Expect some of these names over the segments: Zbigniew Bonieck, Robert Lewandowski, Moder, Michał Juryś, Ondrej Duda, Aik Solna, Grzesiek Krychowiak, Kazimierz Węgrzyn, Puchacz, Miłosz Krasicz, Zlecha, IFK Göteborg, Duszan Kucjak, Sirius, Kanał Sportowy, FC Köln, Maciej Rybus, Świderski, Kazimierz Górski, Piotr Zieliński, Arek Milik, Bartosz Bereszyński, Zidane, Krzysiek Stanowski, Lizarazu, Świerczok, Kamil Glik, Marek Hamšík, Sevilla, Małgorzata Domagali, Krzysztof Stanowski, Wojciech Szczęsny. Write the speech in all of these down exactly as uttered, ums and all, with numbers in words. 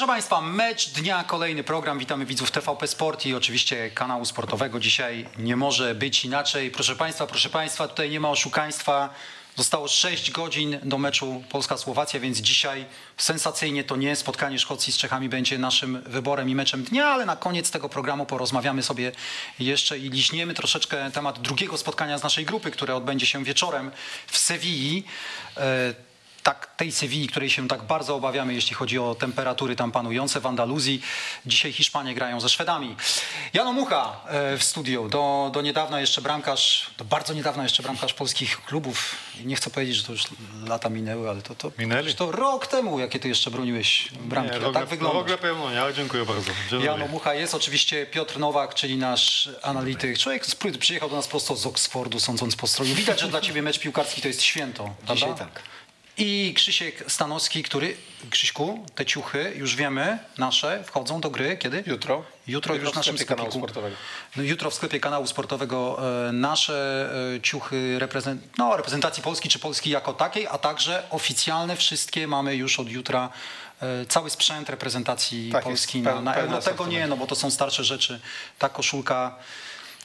Proszę Państwa, mecz dnia, kolejny program. Witamy widzów T V P Sport i oczywiście kanału sportowego. Dzisiaj nie może być inaczej. Proszę Państwa, proszę Państwa, tutaj nie ma oszukaństwa. Zostało sześć godzin do meczu Polska-Słowacja, więc dzisiaj sensacyjnie to nie. Spotkanie Szkocji z Czechami będzie naszym wyborem i meczem dnia, ale na koniec tego programu porozmawiamy sobie jeszcze i liźniemy troszeczkę temat drugiego spotkania z naszej grupy, które odbędzie się wieczorem w Sewilli. Tak, tej Sewilli, której się tak bardzo obawiamy, jeśli chodzi o temperatury tam panujące w Andaluzji. Dzisiaj Hiszpanie grają ze Szwedami. Jan Mucha w studiu, do, do niedawna jeszcze bramkarz, do bardzo niedawna jeszcze bramkarz polskich klubów. Nie chcę powiedzieć, że to już lata minęły, ale to, to, Minęli. to rok temu, jakie ty jeszcze broniłeś bramki. Nie, rok, tak wygląda. No, w ogóle pewno nie, ale dziękuję bardzo. Dzień Jan Mucha jest, oczywiście Piotr Nowak, czyli nasz analityk. Człowiek przyjechał do nas prosto z Oksfordu, sądząc po stroju. Widać, że dla ciebie mecz piłkarski to jest święto. Dzisiaj tak. I Krzysiek Stanowski, który... Krzyśku, te ciuchy, już wiemy, nasze, wchodzą do gry kiedy? Jutro. Jutro, jutro już w naszym sklepie sportowego. No, jutro w sklepie kanału sportowego e, nasze e, ciuchy reprezent no, reprezentacji Polski czy Polski jako takiej, a także oficjalne wszystkie mamy już od jutra. Cały sprzęt reprezentacji tak, Polski na, na Euro. Tego nie, no bo to są starsze rzeczy. Ta koszulka...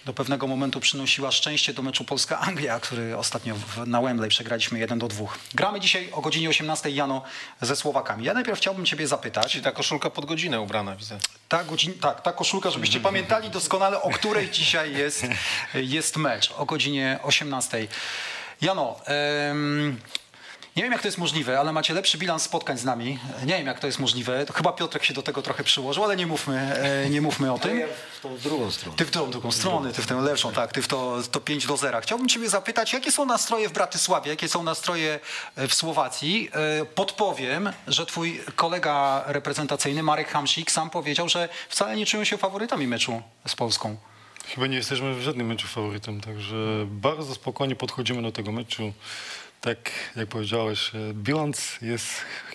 Do pewnego momentu przynosiła szczęście do meczu Polska-Anglia, który ostatnio w, na Wembley przegraliśmy jeden do dwóch. Gramy dzisiaj o godzinie osiemnastej, Jano, ze Słowakami. Ja najpierw chciałbym ciebie zapytać. Czyli ta koszulka pod godzinę ubrana, widzę. Ta godzin, tak, ta koszulka, żebyście pamiętali doskonale, o której dzisiaj jest, jest mecz. O godzinie osiemnastej. Jano, ym, nie wiem jak to jest możliwe, ale macie lepszy bilans spotkań z nami. Nie wiem jak to jest możliwe. To chyba Piotrek się do tego trochę przyłożył, ale nie mówmy, nie mówmy o tym. Ja w tą drugą stronę. Ty w tą drugą stronę, ty w tę lepszą, tak, ty w to, to pięć do zera. Chciałbym ciebie zapytać, jakie są nastroje w Bratysławie, jakie są nastroje w Słowacji? Podpowiem, że twój kolega reprezentacyjny Marek Hamšík sam powiedział, że wcale nie czują się faworytami meczu z Polską. Chyba nie jesteśmy w żadnym meczu faworytem, także bardzo spokojnie podchodzimy do tego meczu. Tak, jak powiedziałeś, bilans jest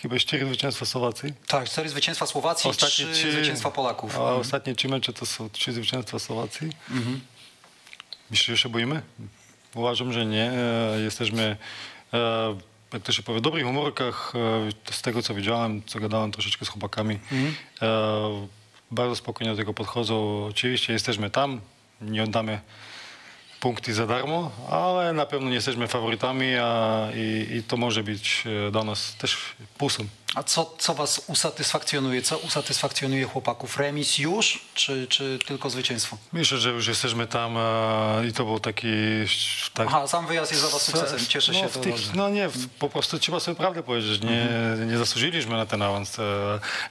chyba cztery zwycięstwa Słowacji. Tak, cztery zwycięstwa Słowacji, ostatnie trzy, trzy zwycięstwa Polaków. A ostatnie trzy mecze to są trzy zwycięstwa Słowacji. Mhm. Myślę, że się boimy? Uważam, że nie. Jesteśmy, jak to się powie, w dobrych humorkach. Z tego, co widziałem, co gadałem troszeczkę z chłopakami. Mhm. Bardzo spokojnie do tego podchodzą. Oczywiście jesteśmy tam, nie oddamy punkty za darmo, ale na pewno nie jesteśmy faworytami a, i, i to może być dla nas też plusem. A co, co was usatysfakcjonuje? Co usatysfakcjonuje chłopaków? Remis już, czy, czy tylko zwycięstwo? Myślę, że już jesteśmy tam a, i to był taki... Tak... Aha, sam wyjazd jest dla was sukcesem, cieszę się. No, to tych, no nie, po prostu trzeba sobie prawdę powiedzieć, nie, mhm. nie zasłużyliśmy na ten awans.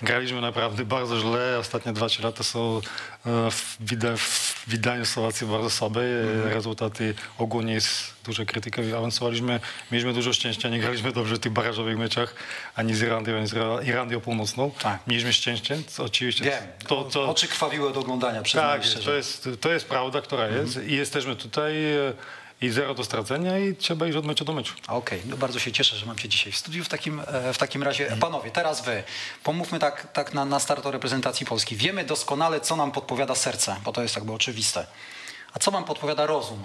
Graliśmy naprawdę bardzo źle, ostatnie dwa trzy lata są w, w wydaniu Słowacji bardzo słabe, mhm. rezultaty ogólnie jest duża krytyka, awansowaliśmy, mieliśmy dużo szczęścia, nie graliśmy dobrze w tych barażowych meczach, ani z Irlandią, ani z Irlandią Północną. Tak. Mieliśmy szczęście, co oczywiście... Wiem, to, to... oczy krwawiły od oglądania. Tak, to jest, to jest prawda, która mhm. jest i jesteśmy tutaj i zero do stracenia i trzeba iść od meczu do meczu. Okej, okay. No bardzo się cieszę, że mam cię dzisiaj w studiu. W takim, w takim razie, mhm. panowie, teraz wy, pomówmy tak, tak na, na start o reprezentacji Polski. Wiemy doskonale, co nam podpowiada serce, bo to jest jakby oczywiste. A co nam podpowiada rozum?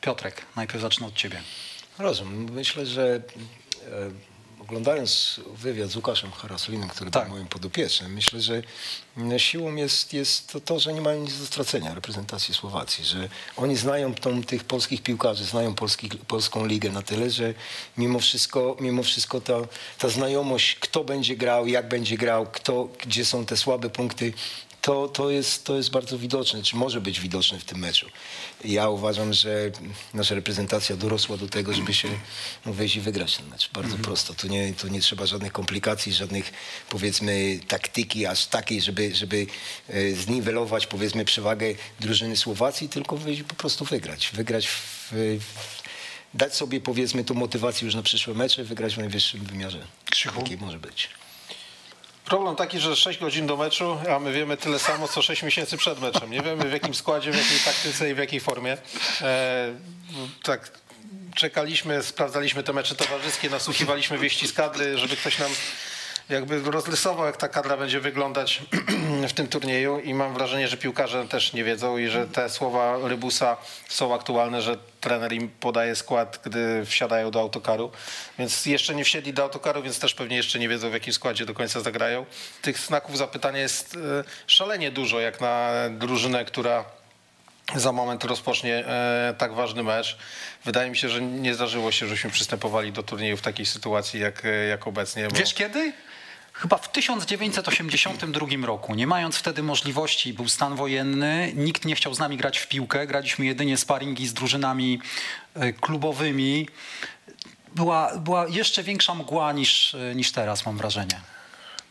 Piotrek, najpierw zacznę od ciebie. Rozumiem. Myślę, że e, oglądając wywiad z Łukaszem Haraslinem, który tak. był moim podopiecznym, myślę, że siłą jest, jest to, to, że nie mają nic do stracenia reprezentacji Słowacji, że oni znają tą, tych polskich piłkarzy, znają polski, polską ligę na tyle, że mimo wszystko, mimo wszystko ta, ta znajomość, kto będzie grał, jak będzie grał, kto, gdzie są te słabe punkty, To, to, jest, to jest bardzo widoczne, czy może być widoczne w tym meczu. Ja uważam, że nasza reprezentacja dorosła do tego, żeby się no, wejść i wygrać ten mecz. Bardzo mm-hmm. prosto. Tu nie, tu nie trzeba żadnych komplikacji, żadnych powiedzmy taktyki aż takiej, żeby, żeby e, zniwelować powiedzmy przewagę drużyny Słowacji, tylko wyjść i po prostu wygrać. Wygrać w, w dać sobie powiedzmy tą motywację już na przyszłe mecze, wygrać w najwyższym wymiarze. Krzychu. Taki może być. Problem taki, że sześć godzin do meczu, a my wiemy tyle samo, co sześć miesięcy przed meczem. Nie wiemy w jakim składzie, w jakiej taktyce i w jakiej formie. E, tak, czekaliśmy, sprawdzaliśmy te mecze towarzyskie, nasłuchiwaliśmy wieści z kadry, żeby ktoś nam jakby rozrysował, jak ta kadra będzie wyglądać w tym turnieju i mam wrażenie, że piłkarze też nie wiedzą i że te słowa Rybusa są aktualne, że trener im podaje skład, gdy wsiadają do autokaru, więc jeszcze nie wsiedli do autokaru, więc też pewnie jeszcze nie wiedzą, w jakim składzie do końca zagrają. Tych znaków zapytania jest szalenie dużo, jak na drużynę, która za moment rozpocznie tak ważny mecz. Wydaje mi się, że nie zdarzyło się, żeśmy przystępowali do turnieju w takiej sytuacji, jak, jak obecnie. Bo... Wiesz kiedy? Chyba w tysiąc dziewięćset osiemdziesiątym drugim roku, nie mając wtedy możliwości, był stan wojenny, nikt nie chciał z nami grać w piłkę, graliśmy jedynie sparingi z drużynami klubowymi. Była, była jeszcze większa mgła niż, niż teraz, mam wrażenie.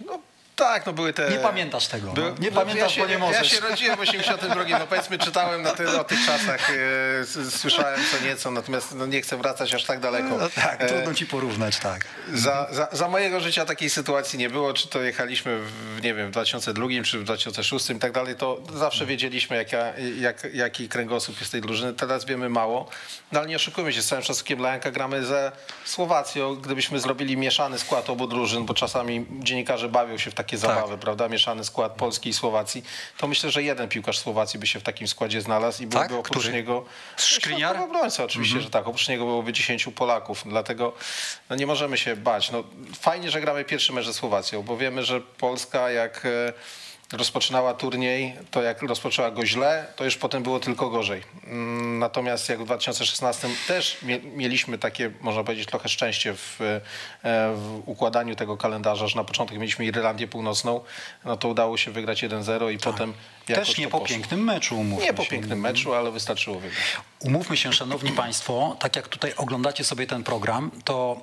No. Tak, no były te... Nie pamiętasz tego. By... Nie no, pamiętasz, ja się, bo nie możesz. Ja się rodziłem w osiemdziesiątym drugim, no powiedzmy, czytałem na ty, o tych czasach, e, słyszałem co nieco, natomiast no, nie chcę wracać aż tak daleko. No tak, e, trudno ci porównać, tak. Za, za, za mojego życia takiej sytuacji nie było, czy to jechaliśmy w, nie wiem, w dwa tysiące drugim, czy w dwa tysiące szóstym i tak dalej, to zawsze wiedzieliśmy, jaka, jak, jaki kręgosłup jest tej drużyny. Teraz wiemy mało, no ale nie oszukujmy się, z całym szacunkiem dla Janka gramy ze Słowacją. Gdybyśmy zrobili mieszany skład obu drużyn, bo czasami dziennikarze bawią się w takie zabawy, tak, prawda? Mieszany skład Polski i Słowacji. To myślę, że jeden piłkarz Słowacji by się w takim składzie znalazł i byłby, tak? Oprócz Który? niego... Skriniar? Obrońca oczywiście, mm-hmm. że tak. Oprócz niego byłoby dziesięciu Polaków. Dlatego no, nie możemy się bać. No, fajnie, że gramy pierwszy mecz ze Słowacją, bo wiemy, że Polska jak rozpoczynała turniej, to jak rozpoczęła go źle, to już potem było tylko gorzej. Natomiast jak w dwa tysiące szesnastym też mieliśmy takie, można powiedzieć, trochę szczęście w, w układaniu tego kalendarza, że na początek mieliśmy Irlandię Północną, no to udało się wygrać jeden zero i tak. potem... Też nie po poszło. pięknym meczu, umówmy Nie się. po pięknym meczu, ale wystarczyło wygrać. Umówmy się, szanowni państwo, tak jak tutaj oglądacie sobie ten program, to...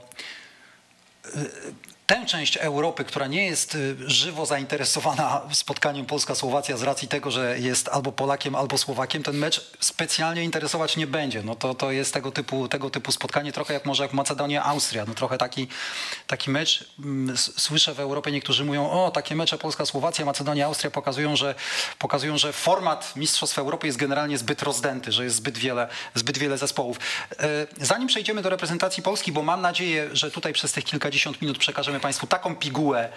Tę część Europy, która nie jest żywo zainteresowana spotkaniem Polska-Słowacja z racji tego, że jest albo Polakiem, albo Słowakiem, ten mecz specjalnie interesować nie będzie. No to, to jest tego typu, tego typu spotkanie, trochę jak może jak Macedonia-Austria. No trochę taki, taki mecz. Słyszę w Europie, niektórzy mówią, o takie mecze Polska-Słowacja, Macedonia-Austria pokazują że, pokazują, że format Mistrzostw Europy jest generalnie zbyt rozdęty, że jest zbyt wiele, zbyt wiele zespołów. Zanim przejdziemy do reprezentacji Polski, bo mam nadzieję, że tutaj przez tych kilkadziesiąt minut przekażemy państwu taką pigułę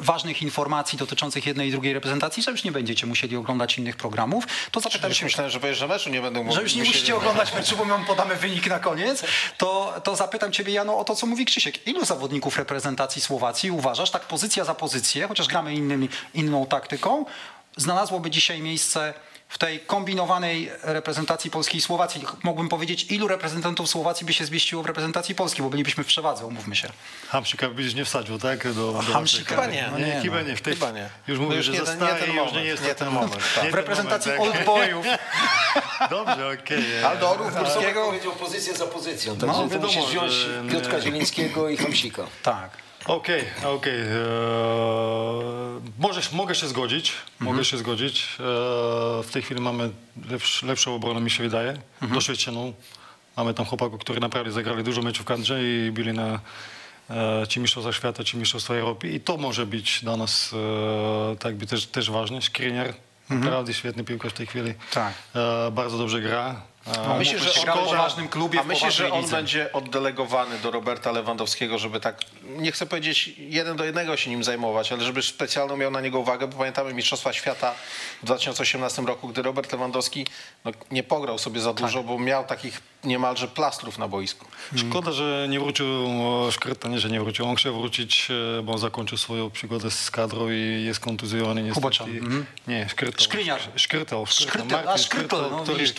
ważnych informacji dotyczących jednej i drugiej reprezentacji, że już nie będziecie musieli oglądać innych programów. To zapytam się, myślałem, że powiesz, że meczu nie będą mówić. Że już nie musicie oglądać meczu, bo my podamy wynik na koniec. To, to zapytam ciebie, Jano, o to, co mówi Krzysiek. Ilu zawodników reprezentacji Słowacji uważasz, tak pozycja za pozycję, chociaż gramy innymi, inną taktyką, znalazłoby dzisiaj miejsce w tej kombinowanej reprezentacji Polski i Słowacji? Mógłbym powiedzieć, ilu reprezentantów Słowacji by się zmieściło w reprezentacji Polski, bo bylibyśmy w przewadze, umówmy się. Hamšíka byś nie wsadził, tak? Do, do Hamšíka chyba nie. No nie, no. Chyba nie. W tej, chyba nie. Już mówię, no że nie, zostaje, nie ten moment, już nie jest nie ten moment. moment tak. W reprezentacji oldboyów. Dobrze, okej. Okay. Ale do Orłów Górskiego powiedział pozycję za pozycją. Także no, wiadomo, musisz wziąć że... Piotra Zielińskiego i Hamšíka. Tak. Okej, okay, okej. Okay. Eee, mogę się zgodzić. Mogę mm-hmm. się zgodzić. Eee, w tej chwili mamy lepsz, lepszą obronę, mi się wydaje. Mm-hmm. Doświadczoną. Mamy tam chłopaków, którzy naprawdę zagrali dużo meczów w kadrze i byli na e, czy mistrzostwach świata, czy mistrzostwach Europy. I to może być dla nas e, tak by też, też ważne. Skriniar, naprawdę mm-hmm. świetny piłkarz w tej chwili. Tak. E, bardzo dobrze gra. No, myślę, że on w poważnym klubie, a myślę, że on będzie oddelegowany do Roberta Lewandowskiego, żeby tak, nie chcę powiedzieć jeden do jednego się nim zajmować, ale żeby specjalną miał na niego uwagę, bo pamiętamy Mistrzostwa Świata w dwa tysiące osiemnastym roku, gdy Robert Lewandowski no, nie pograł sobie za dużo, tak. bo miał takich niemalże plastrów na boisku. Szkoda, że nie wrócił Škrtel, nie, że nie wrócił. On chciał wrócić, bo zakończył swoją przygodę z kadrą i jest kontuzjowany niestety. Mm-hmm. Nie, Škrtel. Skriniar. Škrtel. Škrtel,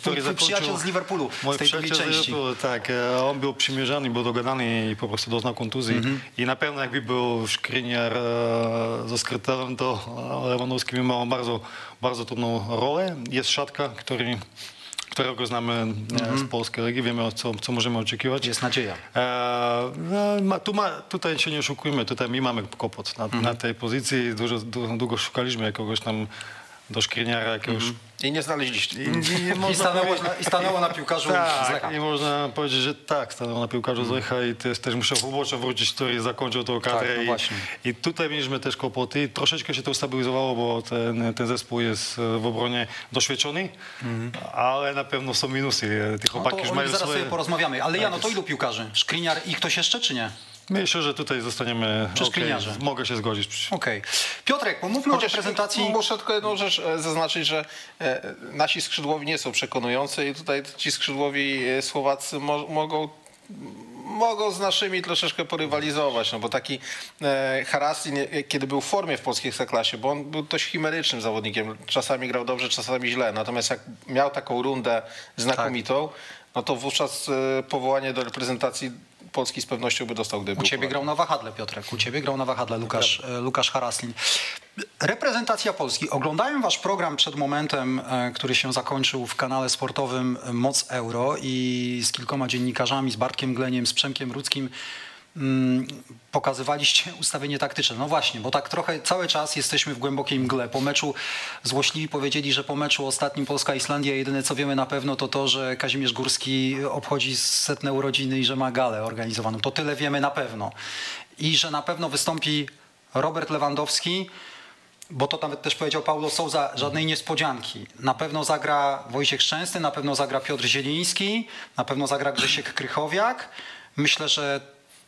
który zakończył z Liverpoolu, Mój z tej drugiej części. Tak, on był przymierzany, był dogadany i po prostu doznał kontuzji. Mm-hmm. I na pewno jakby był Skriniar ze Škrtelem, to Lewandowski miał bardzo, bardzo trudną rolę. Jest Szatka, który, którego znamy mm-hmm. z polskiej ligi, wiemy co, co możemy oczekiwać. Jest nadzieja. E, no, tu ma, tutaj się nie oszukujmy, tutaj my mamy kłopot na, mm-hmm. na tej pozycji. Dużo, długo szukaliśmy jakiegoś tam do Skriniara jakiegoś... Mm-hmm. I nie znaleźliście. I, i, I, stanęło, na, I stanęło na piłkarzu tak, Zlecha. I można powiedzieć, że tak, stanęło na piłkarzu Zlecha i też, też musiał chłopacza wrócić, który zakończył tą kadrę. Tak, no i, I tutaj mieliśmy też kłopoty. Troszeczkę się to ustabilizowało, bo ten, ten zespół jest w obronie doświadczony, mhm. ale na pewno są minusy. Tych no chłopaki już mają zaraz swoje... sobie porozmawiamy. Ale Jano, to ilu piłkarzy? Skriniar i ktoś jeszcze, czy nie? Myślę, że tutaj zostaniemy... Przez okay, mogę się zgodzić. Okej. Okay. Piotrek, pomówmy o reprezentacji... Muszę tylko jedną rzecz zaznaczyć, że nasi skrzydłowi nie są przekonujący i tutaj ci skrzydłowi Słowacy mo mogą... Mogą z naszymi troszeczkę porywalizować, no bo taki e, Haraslin, kiedy był w formie w polskiej Ekstraklasie, bo on był dość chimerycznym zawodnikiem, czasami grał dobrze, czasami źle, natomiast jak miał taką rundę znakomitą, tak, no to wówczas e, powołanie do reprezentacji Polski z pewnością by dostał, gdyby... U ciebie grał na wahadle, Piotrek, u ciebie grał na wahadle Łukasz, Łukasz Haraslin. Reprezentacja Polski. Oglądałem wasz program przed momentem, który się zakończył w kanale sportowym Moc Euro i z kilkoma dziennikarzami, z Bartkiem Gleniem, z Przemkiem Rudzkim pokazywaliście ustawienie taktyczne. No właśnie, bo tak trochę cały czas jesteśmy w głębokiej mgle. Po meczu złośliwi powiedzieli, że po meczu ostatnim Polska-Islandia jedyne co wiemy na pewno to to, że Kazimierz Górski obchodzi setne urodziny i że ma galę organizowaną. To tyle wiemy na pewno. I że na pewno wystąpi Robert Lewandowski, bo to nawet też powiedział Paulo Sousa, żadnej niespodzianki. Na pewno zagra Wojciech Szczęsny, na pewno zagra Piotr Zieliński, na pewno zagra Grzesiek Krychowiak. Myślę, że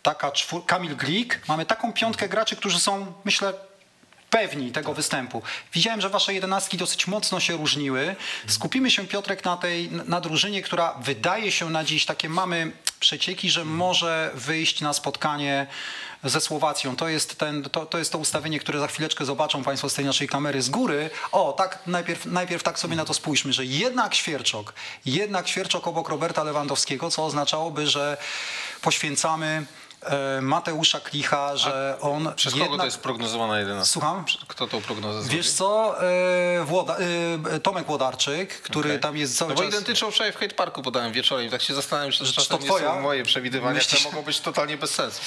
taka czwór... Kamil Glik. Mamy taką piątkę graczy, którzy są, myślę, pewni tego występu. Widziałem, że wasze jedenastki dosyć mocno się różniły. Skupimy się, Piotrek, na tej na drużynie, która wydaje się na dziś, takie mamy przecieki, że może wyjść na spotkanie ze Słowacją. To jest, ten, to, to jest to ustawienie, które za chwileczkę zobaczą państwo z tej naszej kamery z góry. O, tak, najpierw, najpierw tak sobie na to spójrzmy, że jednak Świerczok, jednak Świerczok obok Roberta Lewandowskiego, co oznaczałoby, że poświęcamy Mateusza Klicha, że A on... Przez jednak... kogo to jest prognozowana jedenastka? Słucham? Kto tą prognozę zrobił? Wiesz co, e, Włoda... e, Tomek Łodarczyk, który okay. tam jest cały no czas... No bo identyczną wczoraj w Hate Parku podałem wieczorem i tak się zastanawiam, że, że to, to nie twoja... są moje przewidywania, myślisz... które mogą być totalnie bez sensu.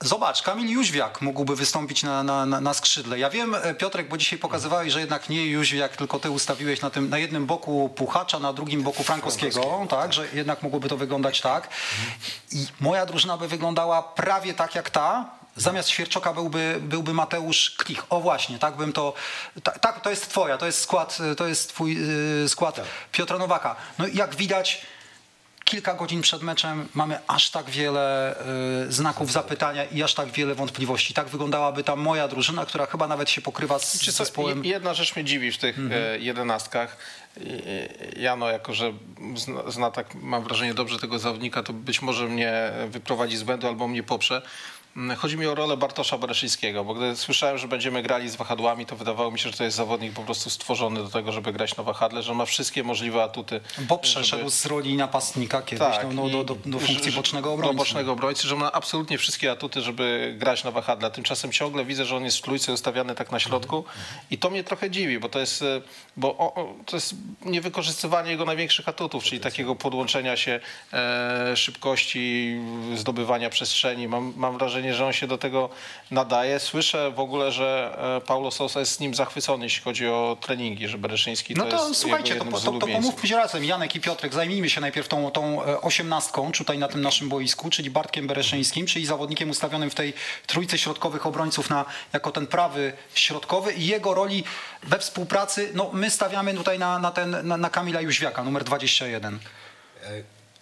Zobacz, Kamil Jóźwiak mógłby wystąpić na, na, na skrzydle. Ja wiem, Piotrek, bo dzisiaj pokazywałeś, że jednak nie Jóźwiak, tylko ty ustawiłeś na tym, na jednym boku Puchacza, na drugim boku Frankowskiego, Frankowskiego. tak, że jednak mogłoby to wyglądać tak. I moja drużyna by wyglądała prawie tak jak ta, zamiast Świerczoka byłby, byłby Mateusz Klich. O właśnie, tak bym to... Tak, ta, to jest twoja, to jest skład, to jest twój yy, skład tak. Piotra Nowaka. No i jak widać, kilka godzin przed meczem mamy aż tak wiele y, znaków zapytania i aż tak wiele wątpliwości. Tak wyglądałaby ta moja drużyna, która chyba nawet się pokrywa z Wiecie, zespołem. Jedna rzecz mnie dziwi w tych mm-hmm. jedenastkach. Jano, jako że zna, zna tak, mam wrażenie, dobrze tego zawodnika, to być może mnie wyprowadzi z błędu albo mnie poprze. Chodzi mi o rolę Bartosza Bereszyńskiego, bo gdy słyszałem, że będziemy grali z wahadłami, to wydawało mi się, że to jest zawodnik po prostu stworzony do tego, żeby grać na wahadle, że ma wszystkie możliwe atuty. Bo przeszedł żeby... z roli napastnika kiedyś tak, no, do, do, do funkcji że, bocznego obrońcy. Do bocznego obrońcy, że ma absolutnie wszystkie atuty, żeby grać na wahadle. Tymczasem ciągle widzę, że on jest w trójce ustawiany tak na środku i to mnie trochę dziwi, bo to jest, bo o, to jest niewykorzystywanie jego największych atutów, czyli takiego podłączenia się, e, szybkości, zdobywania przestrzeni. Mam, mam wrażenie, że on się do tego nadaje. Słyszę w ogóle, że Paulo Sousa jest z nim zachwycony, jeśli chodzi o treningi, że Bereszyński to jest... No to słuchajcie, to, to, to pomówmy się razem, Janek i Piotrek, zajmijmy się najpierw tą, tą osiemnastką tutaj na tym naszym boisku, czyli Bartkiem Bereszyńskim, czyli zawodnikiem ustawionym w tej trójce środkowych obrońców na, jako ten prawy środkowy i jego roli we współpracy, no my stawiamy tutaj na, na, ten, na, na Kamila Jóźwiaka, numer dwadzieścia jeden.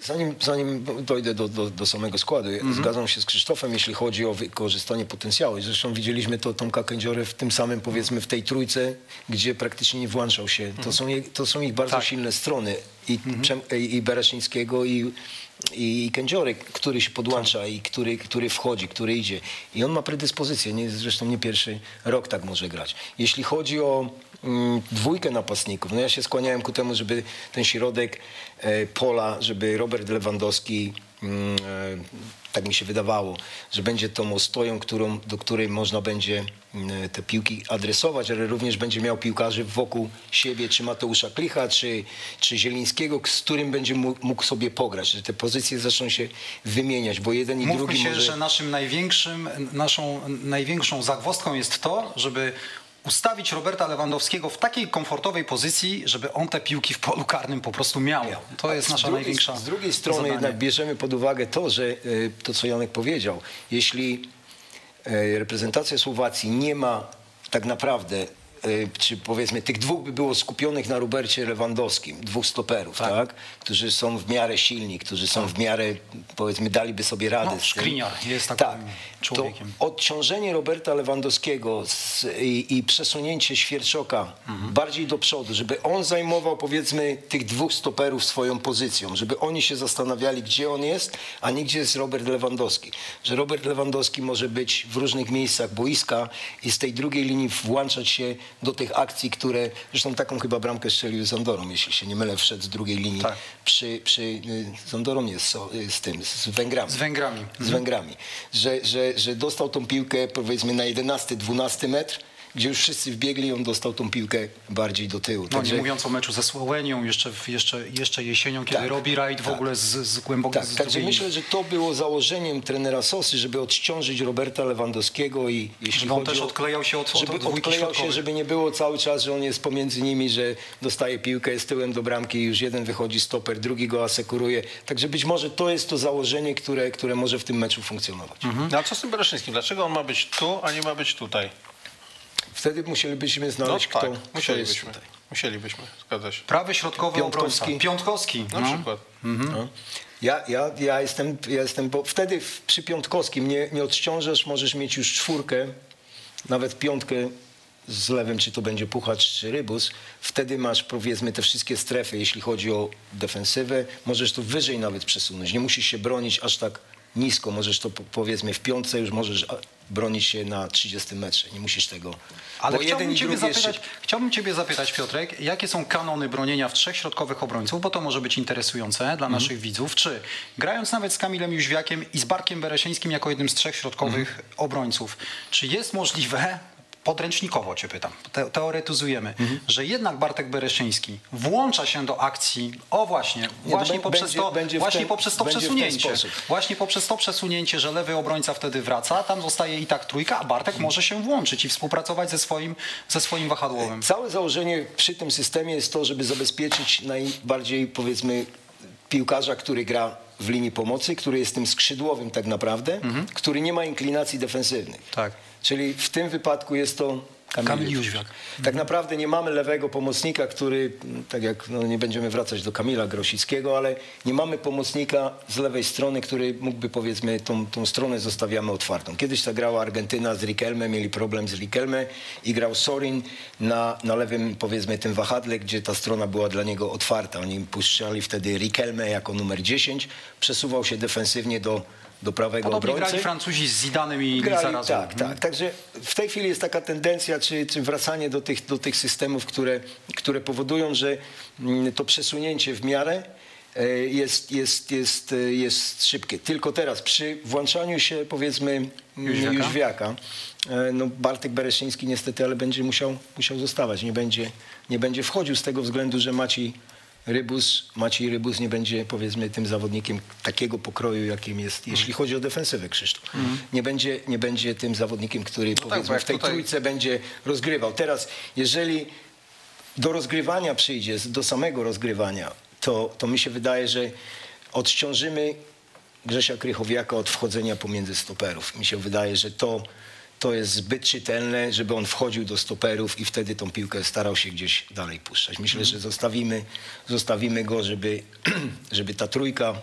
Zanim, zanim dojdę do, do, do samego składu, mm-hmm. zgadzam się z Krzysztofem, jeśli chodzi o wykorzystanie potencjału. Zresztą widzieliśmy to Tomka Kędziorę w tym samym, powiedzmy, w tej trójce, gdzie praktycznie nie włączał się. To, mm-hmm. są, je, to są ich bardzo tak. silne strony. I, mm-hmm. i Bereszyńskiego, i, i Kędziory, który się podłącza tak. i który, który wchodzi, który idzie. I on ma predyspozycję, nie, zresztą nie pierwszy rok tak może grać. Jeśli chodzi o mm, dwójkę napastników, no ja się skłaniałem ku temu, żeby ten środek e, pola, żeby Robert Lewandowski, mm, e, tak mi się wydawało, że będzie tą ostoją, którą, do której można będzie mm, te piłki adresować, ale również będzie miał piłkarzy wokół siebie, czy Mateusza Klicha, czy, czy Zielińskiego, z którym będzie mógł sobie pograć, że te pozycje zaczną się wymieniać, bo jeden i Mówmy drugi się, może... że naszym największym, naszą największą zagwozdką jest to, żeby ustawić Roberta Lewandowskiego w takiej komfortowej pozycji, żeby on te piłki w polu karnym po prostu miał. To jest nasza największa... Z drugiej strony zadanie. Jednak bierzemy pod uwagę to, że to, co Janek powiedział, jeśli reprezentacja Słowacji nie ma tak naprawdę czy powiedzmy tych dwóch by było skupionych na Robercie Lewandowskim, dwóch stoperów, tak. tak? Którzy są w miarę silni, którzy są w miarę, powiedzmy, daliby sobie radę. No, Skriniar jest takim tak. człowiekiem. To odciążenie Roberta Lewandowskiego z, i, i przesunięcie Świerczoka mhm. bardziej do przodu, żeby on zajmował, powiedzmy, tych dwóch stoperów swoją pozycją, żeby oni się zastanawiali, gdzie on jest, a nie gdzie jest Robert Lewandowski. Że Robert Lewandowski może być w różnych miejscach boiska i z tej drugiej linii włączać się do tych akcji, które... Zresztą taką chyba bramkę strzelił z Andorą, jeśli się nie mylę, wszedł z drugiej linii. Tak. Przy, przy, z Andorą jest so, z tym, z Węgrami. Z Węgrami. Mhm. Z Węgrami. Że, że, że dostał tą piłkę, powiedzmy, na jedenasty, dwunasty metr, gdzie już wszyscy wbiegli, on dostał tą piłkę bardziej do tyłu. No, także... nie mówiąc o meczu ze Słowenią, jeszcze, jeszcze, jeszcze jesienią, kiedy tak, robi rajd w tak. ogóle z, z głęboko... Tak, także myślę, że to było założeniem trenera Sosy, żeby odciążyć Roberta Lewandowskiego i... jeśli on też o... odklejał się od żeby od odklejał się, żeby nie było cały czas, że on jest pomiędzy nimi, że dostaje piłkę, jest tyłem do bramki i już jeden wychodzi stoper, drugi go asekuruje. Także być może to jest to założenie, które, które może w tym meczu funkcjonować. Mhm. No, a co z tym Bereszyńskim? Dlaczego on ma być tu, a nie ma być tutaj? Wtedy musielibyśmy znaleźć, no, kto, tak, kto musielibyśmy. Jest tutaj. Musielibyśmy, zgadza się. Prawy środkowy Piątkowski. Piątkowski na no. przykład. Mhm. No. Ja, ja, ja, jestem, ja jestem, bo wtedy przy Piątkowskim nie, nie odciążasz, możesz mieć już czwórkę, nawet piątkę z lewym, czy to będzie Puchacz, czy Rybus. Wtedy masz, powiedzmy, te wszystkie strefy, jeśli chodzi o defensywę. Możesz to wyżej nawet przesunąć, nie musisz się bronić aż tak nisko, możesz to, powiedzmy, w piątce już możesz bronić się na trzydziestym metrze. Nie musisz tego... Ale chciałbym ciebie, zapytać, chciałbym ciebie zapytać, Piotrek, jakie są kanony bronienia w trzech środkowych obrońców, bo to może być interesujące dla mm. naszych widzów. Czy grając nawet z Kamilem Jóźwiakiem i z Bartkiem Bereszyńskim jako jednym z trzech środkowych mm. obrońców, czy jest możliwe... Podręcznikowo cię pytam, te, teoretyzujemy, mhm. że jednak Bartek Bereszyński włącza się do akcji, o właśnie, właśnie poprzez to przesunięcie, właśnie poprzez to przesunięcie, że lewy obrońca wtedy wraca, tam zostaje i tak trójka, a Bartek mhm. może się włączyć i współpracować ze swoim, ze swoim wahadłowym. Całe założenie przy tym systemie jest to, żeby zabezpieczyć najbardziej, powiedzmy, piłkarza, który gra w linii pomocy, który jest tym skrzydłowym tak naprawdę, mhm. który nie ma inklinacji defensywnych. Tak. Czyli w tym wypadku jest to Kamil, Kamil Jóźwiak. Tak mhm. naprawdę nie mamy lewego pomocnika, który, tak jak no nie będziemy wracać do Kamila Grosickiego, ale nie mamy pomocnika z lewej strony, który mógłby, powiedzmy, tą, tą stronę zostawiamy otwartą. Kiedyś ta grała Argentyna z Riquelme, mieli problem z Riquelme i grał Sorin na, na lewym, powiedzmy, tym wahadle, gdzie ta strona była dla niego otwarta. Oni puszczali wtedy Riquelme jako numer dziesięć, przesuwał się defensywnie do... do prawego obrońcy. Grali Francuzi z Zidanem i Lizarazu. Tak, mhm. tak. Także w tej chwili jest taka tendencja, czy, czy wracanie do tych, do tych systemów, które, które powodują, że to przesunięcie w miarę jest, jest, jest, jest szybkie. Tylko teraz przy włączaniu się, powiedzmy, Jóźwiaka, no Bartek Bereszyński niestety, ale będzie musiał, musiał zostawać. Nie będzie, nie będzie wchodził z tego względu, że Maciej Rybus, Maciej Rybus nie będzie, powiedzmy, tym zawodnikiem takiego pokroju, jakim jest, jeśli chodzi o defensywę, Krzysztof. Mm. Nie będzie, nie będzie tym zawodnikiem, który, no powiedzmy, tak, w tej tutaj... trójce będzie rozgrywał. Teraz, jeżeli do rozgrywania przyjdzie, do samego rozgrywania, to, to mi się wydaje, że odciążymy Grzesia Krychowiaka od wchodzenia pomiędzy stoperów. Mi się wydaje, że to... to jest zbyt czytelne, żeby on wchodził do stoperów i wtedy tą piłkę starał się gdzieś dalej puszczać. Myślę, że zostawimy, zostawimy go, żeby, żeby ta trójka,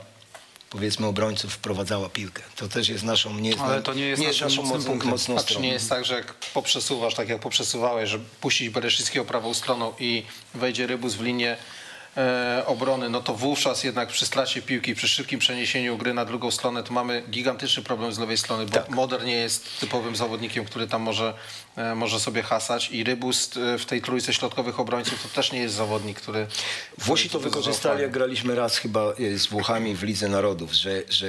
powiedzmy, obrońców wprowadzała piłkę. To też jest naszą, nie jest, ale to nie jest, nie jest naszą mocną, mocną stroną. Czy nie jest tak, że jak poprzesuwasz, tak jak poprzesuwałeś, że puścić Bereszyńskiego prawą stroną i wejdzie Rybus w linię E, obrony, no to wówczas jednak przy stracie piłki, przy szybkim przeniesieniu gry na drugą stronę, to mamy gigantyczny problem z lewej strony, bo tak. Moder nie jest typowym zawodnikiem, który tam może, e, może sobie hasać i Rybus w tej trójce środkowych obrońców to też nie jest zawodnik, który... Włosi to wykorzystali, jak graliśmy raz chyba z Włochami w Lidze Narodów, że, że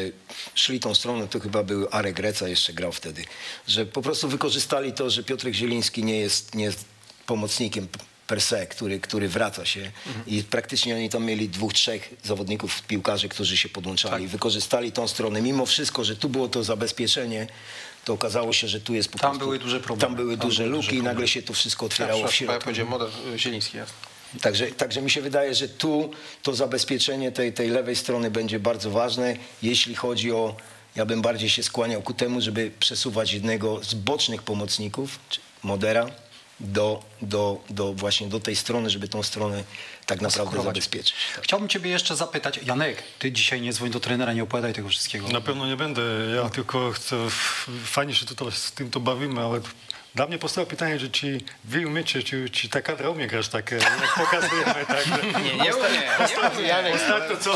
szli tą stroną, to chyba był Arek Reca jeszcze grał wtedy, że po prostu wykorzystali to, że Piotr Zieliński nie jest, nie jest pomocnikiem per se, który, który wraca się mhm. i praktycznie oni tam mieli dwóch, trzech zawodników, piłkarzy, którzy się podłączali. Tak. Wykorzystali tą stronę. Mimo wszystko, że tu było to zabezpieczenie, to okazało się, że tu jest po prostu... Tam były duże problemy. Tam były tam duże luki duże i nagle się to wszystko otwierało w środku. Ja powiedziałem, Model Zieliński, jasne. Także, także mi się wydaje, że tu to zabezpieczenie tej, tej lewej strony będzie bardzo ważne, jeśli chodzi o... Ja bym bardziej się skłaniał ku temu, żeby przesuwać jednego z bocznych pomocników, Modera, do, do, do właśnie do tej strony, żeby tą stronę tak naprawdę zabezpieczyć. Tak. Chciałbym ciebie jeszcze zapytać, Janek, ty dzisiaj nie dzwoń do trenera, nie opowiadaj tego wszystkiego. Na pewno nie będę, ja tylko chcę, fajnie się tutaj z tym to bawimy, ale dla mnie powstało pytanie, że czy wy umiecie, czy, czy ta kadra umie grać tak, jak pokazujemy. Tak, że... Nie, nie umiem. Ostatnio, co,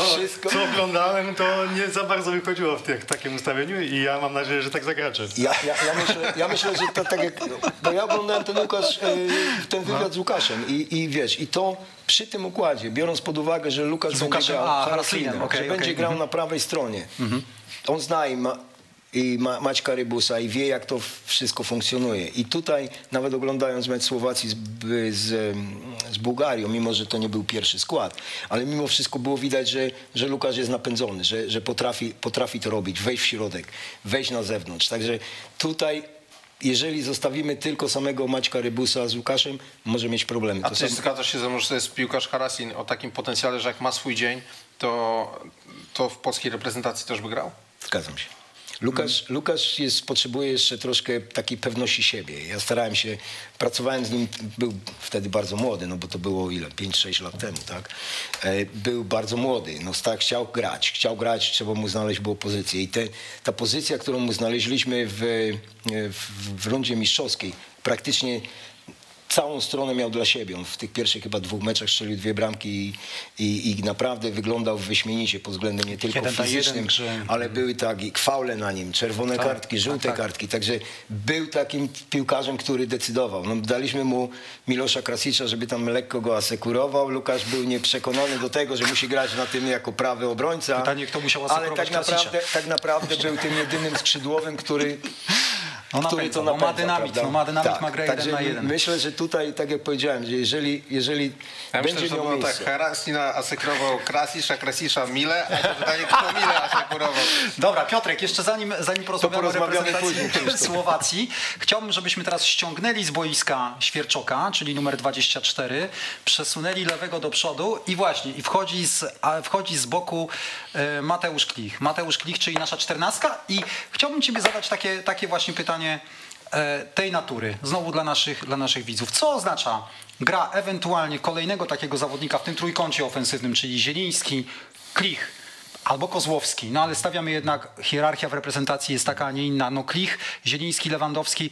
co oglądałem, to nie za bardzo wychodziło w, tych, w takim ustawieniu i ja mam nadzieję, że tak zagracze. Ja, ja, ja, myślę, ja myślę, że to, tak jak... Bo ja oglądałem ten, Łukasz, ten wywiad no. z Łukaszem i, i wiesz, i to przy tym układzie, biorąc pod uwagę, że Łukasz będzie grał Haraslinem, okay, że okay. będzie grał na prawej stronie. Mm-hmm. On zna i ma... i Ma Maćka Rybusa i wie, jak to wszystko funkcjonuje. I tutaj nawet oglądając mecz Słowacji z, z, z Bułgarią, mimo że to nie był pierwszy skład, ale mimo wszystko było widać, że, że Łukasz jest napędzony, że, że potrafi, potrafi to robić, wejść w środek, wejść na zewnątrz. Także tutaj, jeżeli zostawimy tylko samego Maćka Rybusa z Łukaszem, może mieć problemy. A ty sam... zgadzasz się ze mną, że to jest piłkarz Haraslin o takim potencjale, że jak ma swój dzień, to, to w polskiej reprezentacji też by grał? Zgadzam się. Łukasz, hmm. Łukasz jest, potrzebuje jeszcze troszkę takiej pewności siebie. Ja starałem się, pracowałem z nim, był wtedy bardzo młody, no bo to było ile, pięć sześć lat temu, tak? Był bardzo młody, no tak, chciał grać, chciał grać, trzeba mu znaleźć było pozycję. I te, ta pozycja, którą mu znaleźliśmy w, w, w rundzie mistrzowskiej, praktycznie całą stronę miał dla siebie. On w tych pierwszych chyba dwóch meczach strzelił dwie bramki i, i, i naprawdę wyglądał wyśmienicie pod względem nie tylko fizycznym, ale były tak i faule na nim, czerwone kartki, żółte kartki. Także był takim piłkarzem, który decydował. No, daliśmy mu Milosza Krasicza, żeby tam lekko go asekurował. Łukasz był nieprzekonany do tego, że musi grać na tym jako prawy obrońca. Pytanie, kto musiał asekurować, ale tak naprawdę, tak naprawdę był tym jedynym skrzydłowym, który... No który napędza, to napędza, no ma dynamit, no ma dynamit, tak, ma grę jeden na jeden. Myślę, że tutaj, tak jak powiedziałem, że jeżeli, jeżeli ja będzie myślę, że miał miejsce... Tak, Haraslina asekurował Krasisza, Krasisza Mile, a to pytanie, kto Mile asekurował. Dobra, Piotrek, jeszcze zanim, zanim porozmawiamy o reprezentacji później, Słowacji, chciałbym, żebyśmy teraz ściągnęli z boiska Świerczoka, czyli numer dwadzieścia cztery, przesunęli lewego do przodu i właśnie, i wchodzi z, wchodzi z boku Mateusz Klich. Mateusz Klich, czyli nasza czternastka, i chciałbym ciebie zadać takie, takie właśnie pytanie tej natury, znowu dla naszych, dla naszych widzów. Co oznacza gra ewentualnie kolejnego takiego zawodnika w tym trójkącie ofensywnym, czyli Zieliński, Klich albo Kozłowski, no ale stawiamy jednak, hierarchia w reprezentacji jest taka, a nie inna. No Klich, Zieliński, Lewandowski,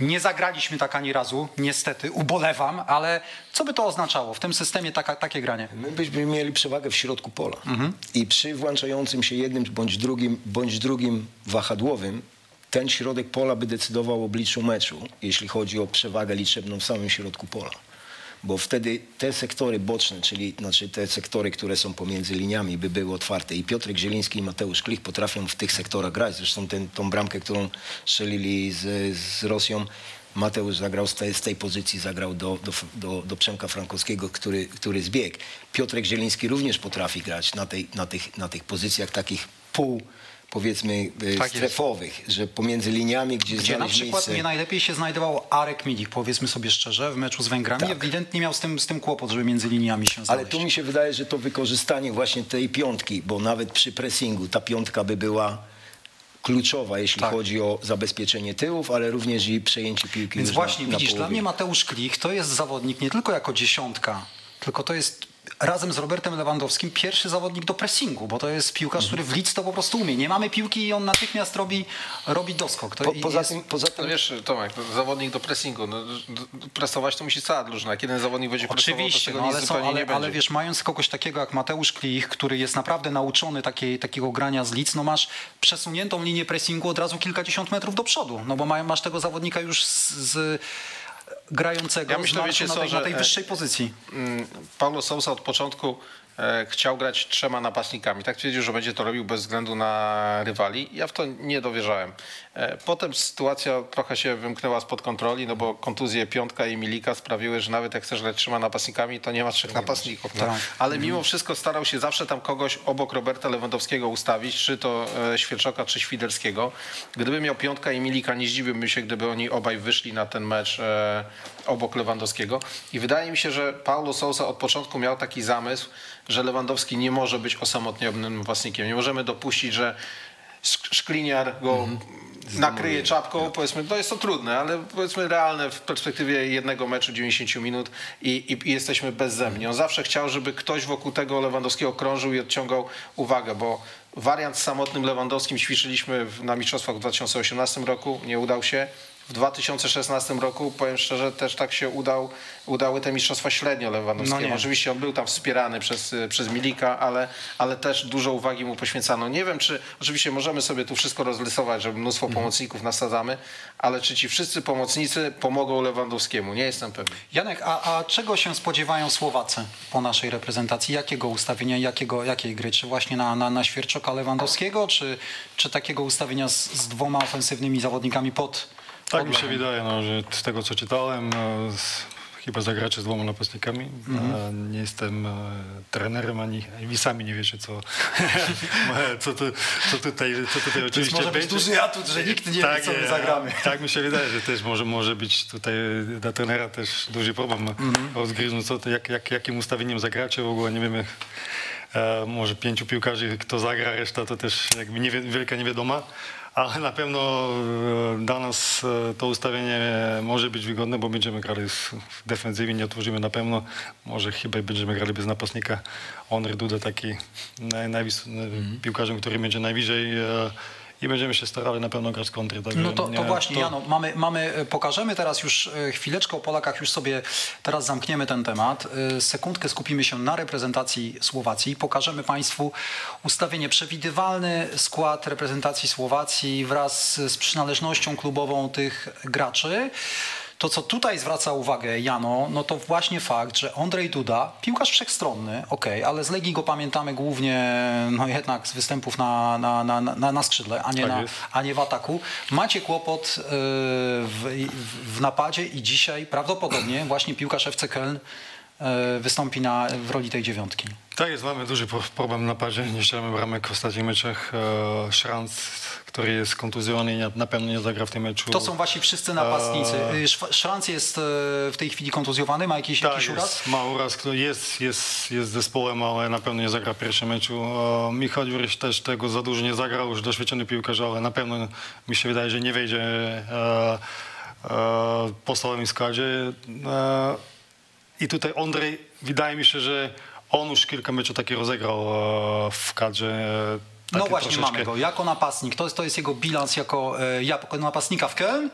nie zagraliśmy tak ani razu, niestety, ubolewam, ale co by to oznaczało w tym systemie taka, takie granie? My byśmy mieli przewagę w środku pola mhm. i przy włączającym się jednym bądź drugim, bądź drugim wahadłowym ten środek pola by decydował o obliczu meczu, jeśli chodzi o przewagę liczebną w samym środku pola. Bo wtedy te sektory boczne, czyli znaczy te sektory, które są pomiędzy liniami, by były otwarte. I Piotrek Zieliński i Mateusz Klich potrafią w tych sektorach grać. Zresztą ten, tą bramkę, którą strzelili z, z Rosją, Mateusz zagrał z tej, z tej pozycji, zagrał do, do, do, do Przemka Frankowskiego, który, który zbiegł. Piotrek Zieliński również potrafi grać na, tej, na, tych, na tych pozycjach takich pół, powiedzmy, tak strefowych, jest. Że pomiędzy liniami, gdzie, gdzie na przykład miejsce... nie najlepiej się znajdował Arek Milik, powiedzmy sobie szczerze, w meczu z Węgrami. Tak. Ewidentnie miał z tym, z tym kłopot, żeby między liniami się znaleźć. Ale tu mi się wydaje, że to wykorzystanie właśnie tej piątki, bo nawet przy pressingu ta piątka by była kluczowa, jeśli tak. chodzi o zabezpieczenie tyłów, ale również i przejęcie piłki. Więc właśnie na, widzisz, na połowie. Dla mnie Mateusz Klich to jest zawodnik nie tylko jako dziesiątka, tylko to jest... razem z Robertem Lewandowskim pierwszy zawodnik do pressingu, bo to jest piłkarz, który w lidze to po prostu umie. Nie mamy piłki i on natychmiast robi, robi doskok. To po, poza jest... tym, poza tym... No wiesz, Tomek, zawodnik do pressingu, no, presować to musi cała drużyna. Kiedy zawodnik będzie presował, to tego no, ale, nic są, ale, nie będzie. Ale wiesz, mając kogoś takiego jak Mateusz Klich, który jest naprawdę nauczony takiej, takiego grania z lidz, no masz przesuniętą linię pressingu od razu kilkadziesiąt metrów do przodu, no bo masz tego zawodnika już z... z grającego, ja myślę, wiecie, na, tej, co, że na tej wyższej pozycji. Paulo Sousa od początku chciał grać trzema napastnikami. Tak twierdził, że będzie to robił bez względu na rywali. Ja w to nie dowierzałem. Potem sytuacja trochę się wymknęła spod kontroli, no bo kontuzje Piątka i Milika sprawiły, że nawet jak chcesz grać trzema napastnikami, to nie ma trzech napastników. Tak. Ale mimo wszystko starał się zawsze tam kogoś obok Roberta Lewandowskiego ustawić, czy to Świerczoka, czy Świderskiego. Gdyby miał Piątka i Milika, nie zdziwiłbym się, gdyby oni obaj wyszli na ten mecz obok Lewandowskiego. I wydaje mi się, że Paulo Sousa od początku miał taki zamysł, że Lewandowski nie może być osamotnionym własnikiem. Nie możemy dopuścić, że Skriniar go mhm. nakryje czapką, ja. powiedzmy, to jest to trudne, ale powiedzmy realne w perspektywie jednego meczu dziewięćdziesięciu minut i, i, i jesteśmy bezzemni. On zawsze chciał, żeby ktoś wokół tego Lewandowskiego krążył i odciągał uwagę, bo wariant z samotnym Lewandowskim ćwiczyliśmy na mistrzostwach w dwa tysiące osiemnastym roku, nie udał się. W dwa tysiące szesnastym roku, powiem szczerze, też tak się udał, udały te mistrzostwa średnio Lewandowskiego. No oczywiście on był tam wspierany przez, przez Milika, ale, ale też dużo uwagi mu poświęcano. Nie wiem, czy oczywiście możemy sobie tu wszystko rozrysować, że mnóstwo pomocników nasadzamy, ale czy ci wszyscy pomocnicy pomogą Lewandowskiemu? Nie jestem pewien. Janek, a, a czego się spodziewają Słowacy po naszej reprezentacji? Jakiego ustawienia, jakiego, jakiej gry? Czy właśnie na, na, na Świerczoka Lewandowskiego, czy, czy takiego ustawienia z, z dwoma ofensywnymi zawodnikami pod... Tak mi się wydaje, no, że z tego co czytałem, no, z, chyba zagracze z dwoma napastnikami. Mm-hmm. Nie jestem e, trenerem, ani wy sami nie wiecie, co, co, tu, co tutaj, co tutaj oczywiście może być duży atut, że nikt nie tak, wie, co my zagramy. E, tak mi się wydaje, że też może, może być tutaj dla trenera też duży problem mm-hmm. rozgryzną, co, jak, jak, jakim ustawieniem zagracze, w ogóle nie wiemy. E, może pięciu piłkarzy, kto zagra, reszta to też jakby nie, wielka niewiadoma. Ale na pewno dla nas to ustawienie może być wygodne, bo będziemy grali w defensywie, nie otworzymy na pewno. Może chyba będziemy grali bez napastnika. Ondrej Duda taki mm-hmm. piłkarzem, który będzie najbliżej. I będziemy się starali na pewno grać kontry. Tak no to, to nie, właśnie, to... Jano, mamy, mamy, pokażemy teraz już chwileczkę o Polakach, już sobie teraz zamkniemy ten temat. Sekundkę skupimy się na reprezentacji Słowacji. Pokażemy Państwu ustawienie, przewidywalny skład reprezentacji Słowacji wraz z przynależnością klubową tych graczy. To, co tutaj zwraca uwagę Jano, no to właśnie fakt, że Ondrej Duda, piłkarz wszechstronny, okej, ale z Legii go pamiętamy głównie no jednak z występów na, na, na, na, na skrzydle, a nie, tak na, a nie w ataku. Macie kłopot yy, w, w napadzie i dzisiaj prawdopodobnie właśnie piłkarz F C Köln wystąpi na, w roli tej dziewiątki. Tak jest, mamy duży problem na parze. Nie strzelamy bramek w ostatnich meczach. Szranc, który jest kontuzjowany, na pewno nie zagra w tym meczu. To są właśnie wszyscy napastnicy. Szranc jest w tej chwili kontuzjowany, ma jakiś, tak, jakiś jest, uraz? Ma uraz, który jest, jest, jest zespołem, ale na pewno nie zagra w pierwszym meczu. Michał Juryś też tego za dużo nie zagrał, już doświadczony piłkarz, ale na pewno mi się wydaje, że nie wejdzie w podstawowym składzie. I tutaj Ondrej, wydaje mi się, że on już kilka meczów taki rozegrał w kadrze. No właśnie troszeczkę... mamy go jako napastnik. To jest, to jest jego bilans jako, jako napastnika w Köln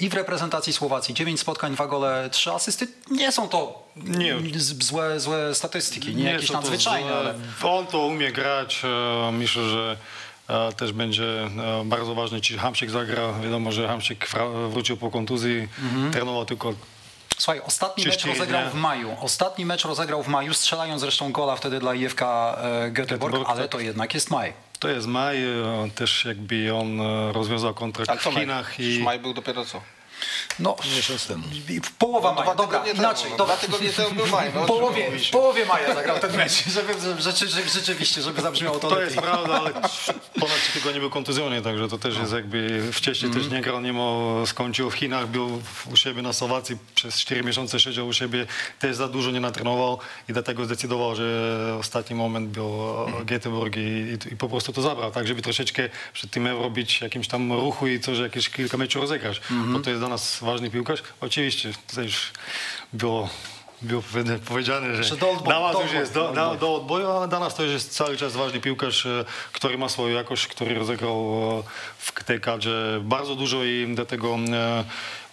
i w reprezentacji Słowacji. dziewięć spotkań, dwa gole, trzy asysty. Nie są to nie. Złe, złe statystyki, nie, nie jakieś nadzwyczajne. Ale... On to umie grać. Myślę, że też będzie bardzo ważny, czy Hamšík zagra. Wiadomo, że Hamšík wrócił po kontuzji, mhm. trenował tylko... Słuchaj, ostatni mecz rozegrał w maju. Ostatni mecz rozegrał w maju, strzelając zresztą gola wtedy dla I F K Göteborg, ale to jednak jest maj. To jest maj, też jakby on rozwiązał kontrakt w Chinach. I... Maj był dopiero co? No, miesiąc temu. Połowa maja, dobra, inaczej. Dwa tygodnie temu był maj. W połowie maja zagrał ten mecz, żeby, żeby, rzeczywiście, żeby zabrzmiało to. To lepiej. Jest prawda, ale ponad trzy tygodnie był kontuzjony, także to też jest jakby wcześniej mm. też nie grał, mimo skończył w Chinach, był u siebie na Słowacji, przez cztery miesiące siedział u siebie, też za dużo nie natrenował i dlatego zdecydował, że ostatni moment był Göteborg i, i, i po prostu to zabrał, tak żeby troszeczkę przed tym robić jakimś tam ruchu i coś, jakieś kilka meczów rozegrać, mm. bo to jest dla nas ważny piłkarz. Oczywiście tutaj już było, było powiedziane, że, że do odboju, dla nas już jest do, do, do odboju, a dla nas to już jest cały czas ważny piłkarz, który ma swoją jakość, który rozegrał w tej kadrze bardzo dużo i dlatego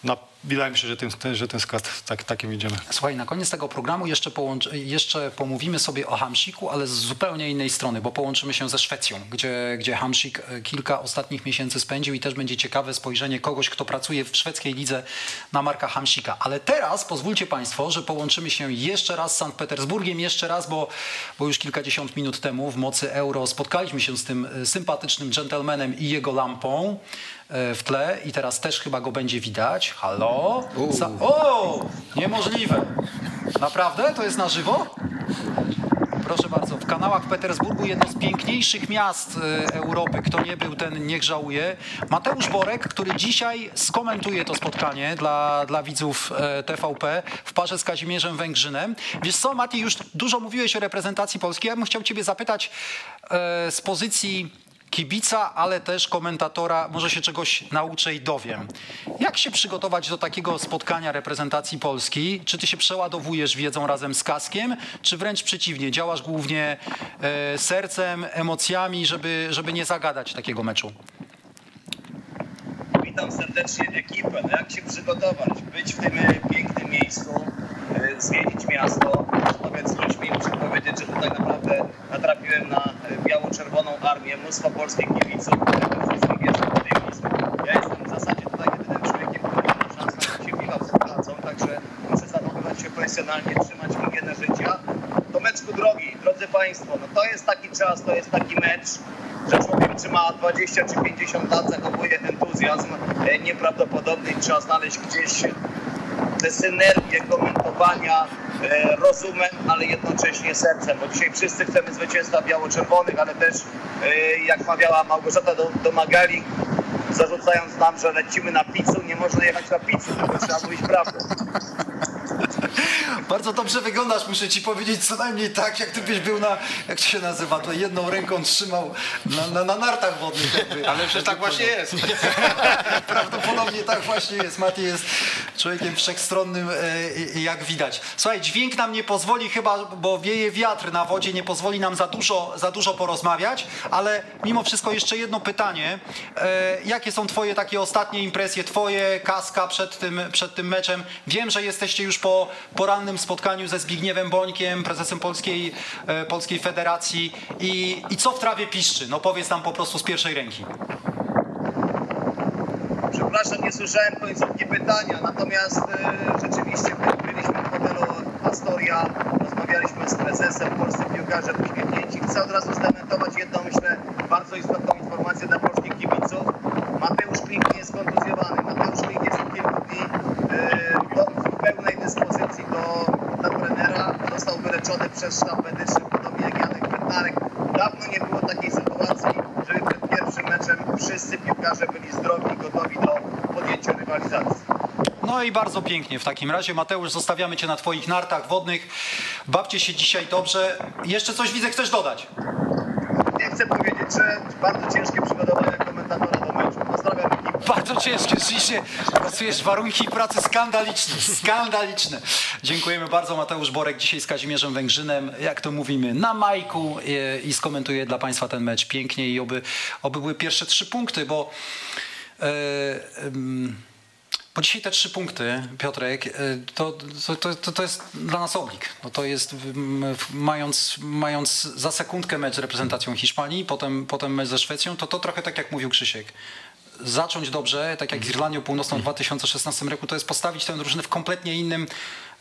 na wydaje mi się, że ten, że ten skład tak, takim idziemy. Słuchaj, na koniec tego programu jeszcze, połączy, jeszcze pomówimy sobie o Hamšiku, ale z zupełnie innej strony, bo połączymy się ze Szwecją, gdzie, gdzie Hamšík kilka ostatnich miesięcy spędził i też będzie ciekawe spojrzenie kogoś, kto pracuje w szwedzkiej lidze na Marka Hamšíka. Ale teraz pozwólcie Państwo, że połączymy się jeszcze raz z Sankt Petersburgiem, jeszcze raz, bo, bo już kilkadziesiąt minut temu w Mocy Euro spotkaliśmy się z tym sympatycznym dżentelmenem i jego lampą w tle i teraz też chyba go będzie widać. Halo? Za... O! Niemożliwe! Naprawdę? To jest na żywo? Proszę bardzo, w kanałach Petersburgu jedno z piękniejszych miast Europy. Kto nie był, ten niech żałuje. Mateusz Borek, który dzisiaj skomentuje to spotkanie dla, dla widzów T V P w parze z Kazimierzem Węgrzynem. Wiesz co, Mati, już dużo mówiłeś o reprezentacji Polski. Ja bym chciał Ciebie zapytać z pozycji kibica, ale też komentatora, może się czegoś nauczę i dowiem. Jak się przygotować do takiego spotkania reprezentacji Polski? Czy ty się przeładowujesz wiedzą razem z kaskiem, czy wręcz przeciwnie, działasz głównie e, sercem, emocjami, żeby, żeby nie zagadać takiego meczu? Witam serdecznie ekipę. No jak się przygotować? Być w tym pięknym miejscu, zwiedzić miasto, rozmawiać z ludźmi. Muszę powiedzieć, że tu tak naprawdę natrafiłem na biało-czerwoną armię, mnóstwo polskich kibiców, którzy jest w tym miejscu. Ja jestem w zasadzie tutaj jedynym człowiekiem, który ma szansę się biwał z pracą, także muszę zachowywać się profesjonalnie, trzymać higienę życia. Tomeczku drogi, drodzy Państwo, no to jest taki czas, to jest taki mecz, że człowiek trzyma dwadzieścia czy pięćdziesiąt lat, zachowuje entuzjazm nieprawdopodobny, trzeba znaleźć gdzieś tę synergię komentowania rozumem, ale jednocześnie sercem, bo dzisiaj wszyscy chcemy zwycięstwa biało-czerwonych, ale też, jak mawiała Małgorzata Domagali, zarzucając nam, że lecimy na pizzę, nie można jechać na pizzę, tylko trzeba mówić prawdę. Bardzo dobrze wyglądasz, muszę ci powiedzieć, co najmniej tak, jak ty byś był na, jak się nazywa, to jedną ręką trzymał na, na, na nartach wodnych. Jakby. Ale przecież tak właśnie jest. Prawdopodobnie tak właśnie jest. Maciej jest człowiekiem wszechstronnym, e, jak widać. Słuchaj, dźwięk nam nie pozwoli chyba, bo wieje wiatr na wodzie, nie pozwoli nam za dużo, za dużo porozmawiać, ale mimo wszystko jeszcze jedno pytanie. E, jakie są twoje takie ostatnie impresje, twoje, kaska przed tym, przed tym meczem? Wiem, że jesteście już po porannym spotkaniu ze Zbigniewem Bońkiem, prezesem Polskiej, e, Polskiej Federacji. I, I co w trawie piszczy? No powiedz nam po prostu z pierwszej ręki. Przepraszam, nie słyszałem końcówki pytania, natomiast e, rzeczywiście byliśmy w hotelu Astoria, rozmawialiśmy z prezesem, polscy piłkarze uśmiechnięci. Chcę od razu skomentować jedną, myślę, bardzo istotną informację dla polskich kibiców. Mateusz Klich nie jest kontuzjowany. Mateusz Klich jest od kilku dni e, w pełnej dyspozycji do, do trenera. Został wyleczony przez sztab medyczny, podobnie jak Janek Bednarek. Dawno nie było takiej sytuacji, żeby przed pierwszym meczem wszyscy piłkarze byli zdrowi i gotowi do podjęcia rywalizacji. No i bardzo pięknie w takim razie. Mateusz, zostawiamy cię na twoich nartach wodnych. Bawcie się dzisiaj dobrze. Jeszcze coś, widzę, chcesz dodać? Nie, chcę powiedzieć, że bardzo ciężkie przygotowania komentatora do meczu. Pozdrawiam ekipę. Bardzo ciężkie, rzeczywiście pracujesz, warunki pracy skandaliczne, skandaliczne. Dziękujemy bardzo. Mateusz Borek dzisiaj z Kazimierzem Węgrzynem, jak to mówimy, na majku i skomentuje dla Państwa ten mecz pięknie i oby, oby były pierwsze trzy punkty, bo... Yy, yy, Bo dzisiaj te trzy punkty, Piotrek, to, to, to, to jest dla nas oblig. No to jest, mając, mając za sekundkę mecz z reprezentacją Hiszpanii, potem, potem mecz ze Szwecją, to to trochę tak jak mówił Krzysiek. Zacząć dobrze, tak jak z Irlandią Północną w dwa tysiące szesnastym roku, to jest postawić tę drużynę w kompletnie innym,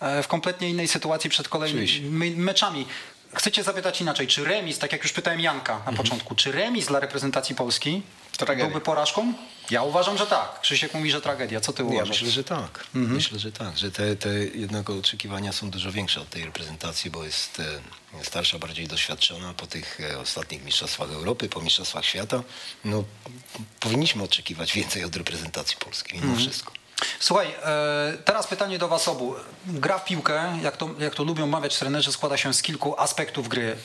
w kompletnie innej sytuacji przed kolejnymi meczami. Chcecie zapytać inaczej, czy remis, tak jak już pytałem Janka na mhm. początku, czy remis dla reprezentacji Polski tragedia. byłby porażką? Ja uważam, że tak. Krzysiek mówi, że tragedia. Co ty uważasz? Ja myślę, że tak. Mhm. Myślę, że tak, że te, te jednak oczekiwania są dużo większe od tej reprezentacji, bo jest starsza, bardziej doświadczona po tych ostatnich mistrzostwach Europy, po mistrzostwach świata. No, powinniśmy oczekiwać więcej od reprezentacji Polski mimo mhm. wszystko. Słuchaj, teraz pytanie do was obu. Gra w piłkę, jak to, jak to lubią mawiać trenerzy, składa się z kilku aspektów gry.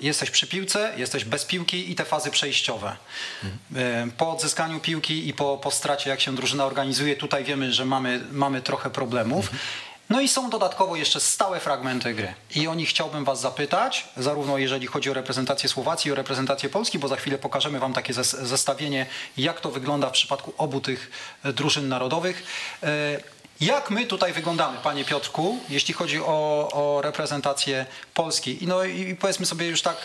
Jesteś przy piłce, jesteś bez piłki i te fazy przejściowe. Po odzyskaniu piłki i po, po stracie, jak się drużyna organizuje, tutaj wiemy, że mamy, mamy trochę problemów. No i są dodatkowo jeszcze stałe fragmenty gry. I o nich chciałbym was zapytać, zarówno jeżeli chodzi o reprezentację Słowacji, i o reprezentację Polski, bo za chwilę pokażemy wam takie zestawienie, jak to wygląda w przypadku obu tych drużyn narodowych. Jak my tutaj wyglądamy, panie Piotrku, jeśli chodzi o, o reprezentację Polski? I, no, i powiedzmy sobie już tak,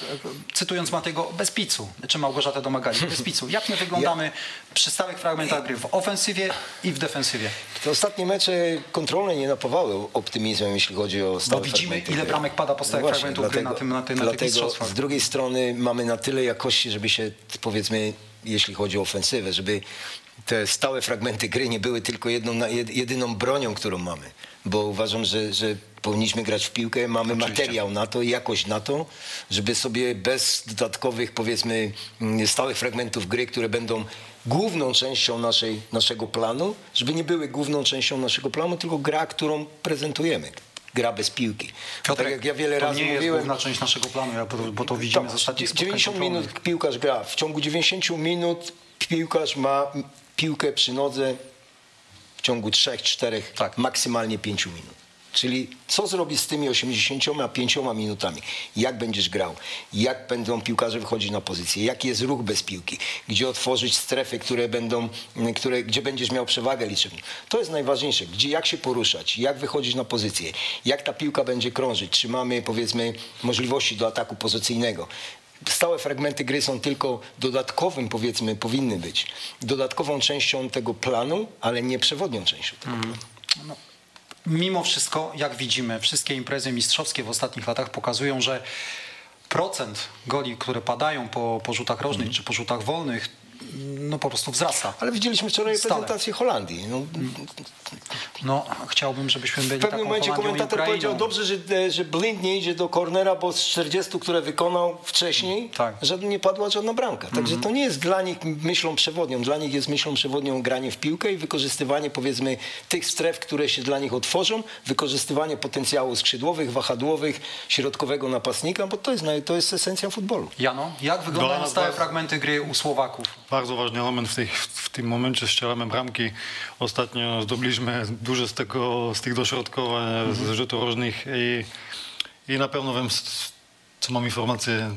cytując Matego, bez picu, czy Małgorzatę Domagali, bez picu. Jak my wyglądamy ja. przy stałych fragmentach gry w ofensywie i w defensywie? Te ostatnie mecze kontrolne nie napawały optymizmem, jeśli chodzi o stałe Bo widzimy, ile bramek pada po stałych no fragmentach gry na tym, na tym, na tym mistrzostwach. Z drugiej strony mamy na tyle jakości, żeby się, powiedzmy, jeśli chodzi o ofensywę, żeby te stałe fragmenty gry nie były tylko jedną, jedyną bronią, którą mamy. Bo uważam, że, że powinniśmy grać w piłkę, mamy Oczywiście. materiał na to, jakość na to, żeby sobie bez dodatkowych, powiedzmy, stałych fragmentów gry, które będą główną częścią naszej, naszego planu, żeby nie były główną częścią naszego planu, tylko gra, którą prezentujemy. gra bez piłki. Piotrek, tak jak ja wiele to razy nie mówiłem, jest główna część naszego planu, bo to widzimy z ostatnich spotkań. dziewięćdziesiąt minut piłkarz gra. W ciągu dziewięćdziesięciu minut piłkarz ma piłkę przy nodze w ciągu trzech, czterech, tak. maksymalnie pięciu minut. Czyli co zrobisz z tymi osiemdziesięcioma pięcioma minutami? Jak będziesz grał? Jak będą piłkarze wychodzić na pozycję? Jaki jest ruch bez piłki? Gdzie otworzyć strefy, które będą, które, gdzie będziesz miał przewagę liczebną? To jest najważniejsze. Gdzie, jak się poruszać? Jak wychodzić na pozycję? Jak ta piłka będzie krążyć? Czy mamy, powiedzmy, możliwości do ataku pozycyjnego? Stałe fragmenty gry są tylko dodatkowym, powiedzmy, powinny być. Dodatkową częścią tego planu, ale nie przewodnią częścią tego planu. Mm. Mimo wszystko, jak widzimy, wszystkie imprezy mistrzowskie w ostatnich latach pokazują, że procent goli, które padają po, po rzutach rożnych mm. czy po rzutach wolnych, no po prostu wzrasta. Ale widzieliśmy wczoraj stale. prezentację Holandii. No, no chciałbym, żebyśmy byli taką Holandią i Ukrainą. W pewnym momencie komentator powiedział, dobrze, że, że Blind nie idzie do kornera, bo z czterdziestu, które wykonał wcześniej, tak. żadna, nie padła żadna bramka. Także mm-hmm. to nie jest dla nich myślą przewodnią. Dla nich jest myślą przewodnią granie w piłkę i wykorzystywanie, powiedzmy, tych stref, które się dla nich otworzą, wykorzystywanie potencjału skrzydłowych, wahadłowych, środkowego napastnika, bo to jest, to jest esencja futbolu. Jano, jak wyglądają Dola, stałe bardzo... fragmenty gry u Słowaków? Bardzo ważny element w, tej, w tym momencie, strzelamy bramki. Ostatnio zdobyliśmy dużo z, tego, z tych dośrodkowań, mm-hmm. z rzutów różnych i, i na pewno wiem, co mam informację,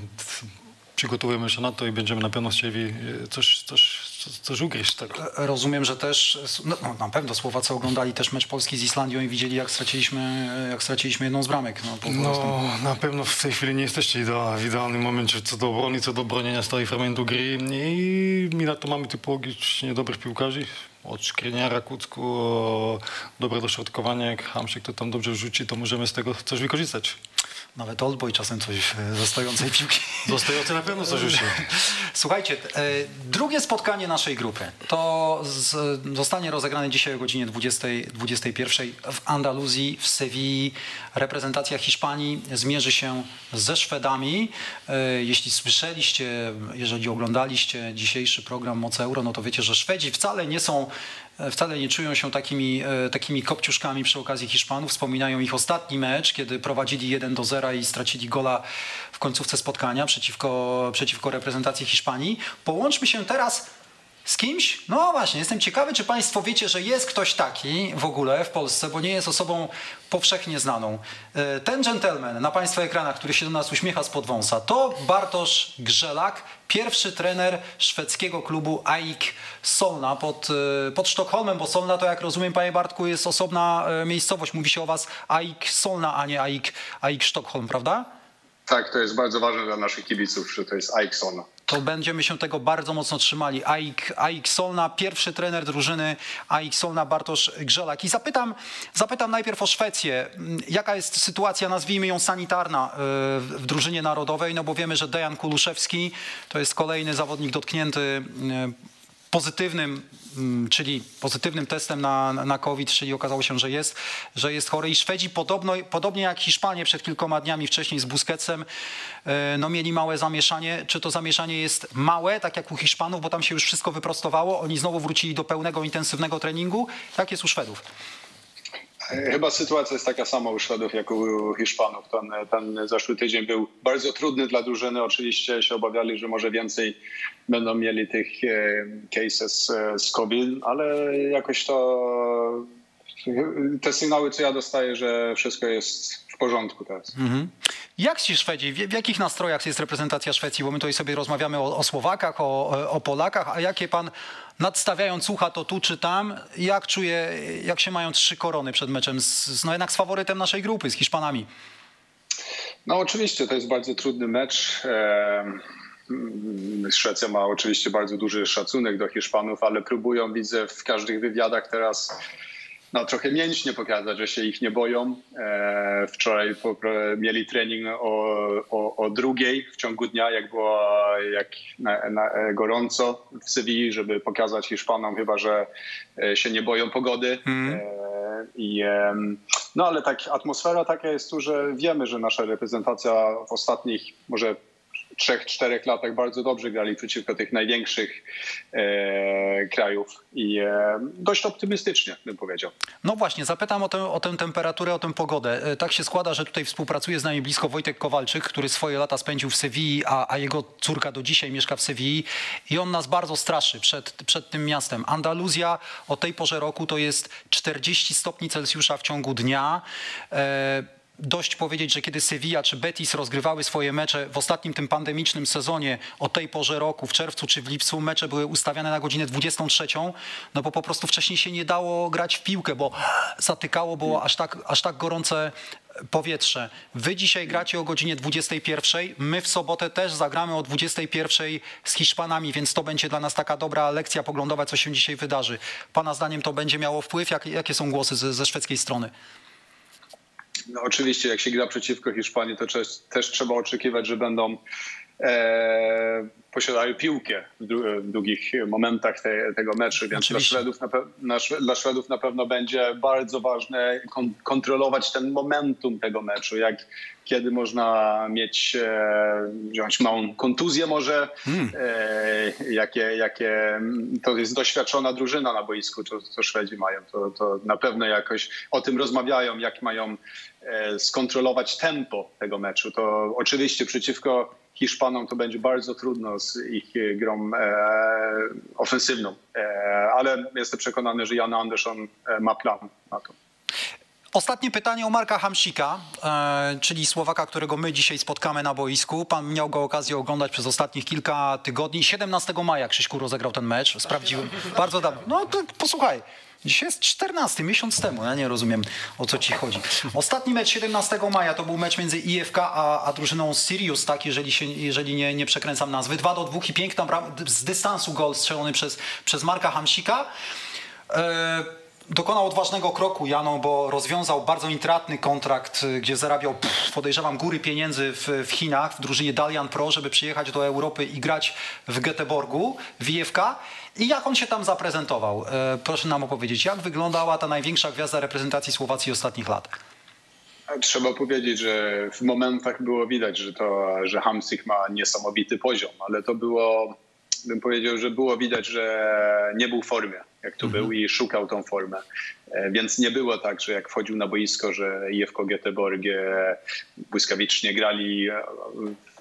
przygotujemy się na to i będziemy na pewno chcieli coś, coś, coś ugryźć. Tak. Rozumiem, że też, no, na pewno Słowacy oglądali też mecz Polski z Islandią i widzieli, jak straciliśmy, jak straciliśmy jedną z bramek. No, no na pewno w tej chwili nie jesteście idealni, w idealnym momencie co do obrony, co do bronienia stałej fragmentu gry i mi na to mamy typologicznie dobrych piłkarzy. Od Skriniara, Kucku, dobre dośrodkowanie, jak Hamšík to tam dobrze rzuci, to możemy z tego coś wykorzystać. Nawet Oldboy czasem coś ze stojącej piłki. Do stojącej na pewno coś rzuci. Słuchajcie, drugie spotkanie naszej grupy to z, zostanie rozegrane dzisiaj o godzinie dwudziestej, dwudziestej pierwszej w Andaluzji, w Sewilli. Reprezentacja Hiszpanii zmierzy się ze Szwedami. Jeśli słyszeliście, jeżeli oglądaliście dzisiejszy program Moc Euro, no to wiecie, że Szwedzi wcale nie są wcale nie czują się takimi, takimi kopciuszkami przy okazji Hiszpanów. Wspominają ich ostatni mecz, kiedy prowadzili jeden do zera i stracili gola w końcówce spotkania przeciwko, przeciwko reprezentacji Hiszpanii. Połączmy się teraz z kimś. No właśnie, jestem ciekawy, czy państwo wiecie, że jest ktoś taki w ogóle w Polsce, bo nie jest osobą powszechnie znaną. Ten gentleman na państwa ekranach, który się do nas uśmiecha spod wąsa, to Bartosz Grzelak, pierwszy trener szwedzkiego klubu Aik Solna pod, pod Sztokholmem, bo Solna to, jak rozumiem, panie Bartku, jest osobna miejscowość. Mówi się o was Aik Solna, a nie Aik, Aik Sztokholm, prawda? Tak, to jest bardzo ważne dla naszych kibiców, że to jest Aik Solna. To będziemy się tego bardzo mocno trzymali. Aik, Aik Solna, pierwszy trener drużyny Aik Solna, Bartosz Grzelak. I zapytam, zapytam najpierw o Szwecję. Jaka jest sytuacja, nazwijmy ją sanitarna, w drużynie narodowej? No bo wiemy, że Dejan Kuluszewski to jest kolejny zawodnik dotknięty pozytywnym, czyli pozytywnym testem na, na COVID, czyli okazało się, że jest, że jest chory. I Szwedzi podobno, podobnie jak Hiszpanie przed kilkoma dniami wcześniej z Busquetsem, no mieli małe zamieszanie. Czy to zamieszanie jest małe, tak jak u Hiszpanów, bo tam się już wszystko wyprostowało, oni znowu wrócili do pełnego, intensywnego treningu? Jak jest u Szwedów? Chyba sytuacja jest taka sama u Szwedów jak u Hiszpanów. Ten, ten zeszły tydzień był bardzo trudny dla drużyny. Oczywiście się obawiali, że może więcej będą mieli tych cases z COVID, ale jakoś to te sygnały, co ja dostaję, że wszystko jest w porządku teraz. Mhm. Jak ci Szwedzi, w jakich nastrojach jest reprezentacja Szwecji? Bo my tutaj sobie rozmawiamy o, o Słowakach, o, o Polakach, a jakie pan, nadstawiając ucha to tu czy tam, jak czuje, jak się mają trzy korony przed meczem, z, no jednak z faworytem naszej grupy, z Hiszpanami? No oczywiście, to jest bardzo trudny mecz. Szwecja ma oczywiście bardzo duży szacunek do Hiszpanów, ale próbują, widzę w każdych wywiadach teraz, no, trochę mięśnie pokazać, że się ich nie boją. E, wczoraj po, mieli trening o, o, o drugiej w ciągu dnia, jak było jak na, na, gorąco w Sewilli, żeby pokazać Hiszpanom chyba, że się nie boją pogody. Mm. E, i, e, no ale tak, atmosfera taka jest tu, że wiemy, że nasza reprezentacja w ostatnich może trzech, czterech latach bardzo dobrze grali przeciwko tych największych e, krajów i e, dość optymistycznie bym powiedział. No właśnie, zapytam o tę, o tę temperaturę, o tę pogodę. Tak się składa, że tutaj współpracuje z nami blisko Wojtek Kowalczyk, który swoje lata spędził w Sewilli, a, a jego córka do dzisiaj mieszka w Sewilli i on nas bardzo straszy przed, przed tym miastem. Andaluzja o tej porze roku to jest czterdzieści stopni Celsjusza w ciągu dnia. E, Dość powiedzieć, że kiedy Sevilla czy Betis rozgrywały swoje mecze w ostatnim tym pandemicznym sezonie o tej porze roku, w czerwcu czy w lipcu, mecze były ustawiane na godzinę dwudziestą trzecią, no bo po prostu wcześniej się nie dało grać w piłkę, bo zatykało, było aż tak, aż tak gorące powietrze. Wy dzisiaj gracie o godzinie dwudziestej pierwszej, my w sobotę też zagramy o dwudziestej pierwszej z Hiszpanami, więc to będzie dla nas taka dobra lekcja poglądowa, co się dzisiaj wydarzy. Pana zdaniem to będzie miało wpływ? Jak, jakie są głosy ze, ze szwedzkiej strony? No oczywiście, jak się gra przeciwko Hiszpanii, to też trzeba oczekiwać, że będą e, posiadały piłkę w, dłu w długich momentach te, tego meczu. Więc dla Szwedów, na na, dla Szwedów na pewno będzie bardzo ważne kon kontrolować ten momentum tego meczu. Jak, kiedy można mieć e, wziąć małą kontuzję może, hmm. e, jakie, jakie, to jest doświadczona drużyna na boisku, co, co Szwedzi mają. To, to na pewno jakoś o tym rozmawiają, jak mają e, skontrolować tempo tego meczu. To oczywiście przeciwko Hiszpanom to będzie bardzo trudno z ich grą e, ofensywną, e, ale jestem przekonany, że Jan Andersson ma plan na to. Ostatnie pytanie o Marka Hamšíka, czyli Słowaka, którego my dzisiaj spotkamy na boisku. Pan miał go okazję oglądać przez ostatnich kilka tygodni. siedemnastego maja Krzyśku rozegrał ten mecz. Sprawdziłem. Bardzo dawno. No to posłuchaj. Dzisiaj jest czternasty, miesiąc temu. Ja nie rozumiem, o co ci chodzi. Ostatni mecz siedemnastego maja to był mecz między I F K a, a drużyną Sirius, tak, jeżeli, się, jeżeli nie, nie przekręcam nazwy. dwa do dwóch i piękna z dystansu gol strzelony przez, przez Marka Hamšíka. E Dokonał odważnego kroku, Jano, bo rozwiązał bardzo intratny kontrakt, gdzie zarabiał, pff, podejrzewam, góry pieniędzy w, w Chinach, w drużynie Dalian Pro, żeby przyjechać do Europy i grać w Göteborgu, w I F K. I jak on się tam zaprezentował? E, proszę nam opowiedzieć, jak wyglądała ta największa gwiazda reprezentacji Słowacji ostatnich lat? Trzeba powiedzieć, że w momentach było widać, że, to, że Hamšík ma niesamowity poziom, ale to było, bym powiedział, że było widać, że nie był w formie, jak tu był i szukał tą formę. Więc nie było tak, że jak wchodził na boisko, że I F K Göteborg błyskawicznie grali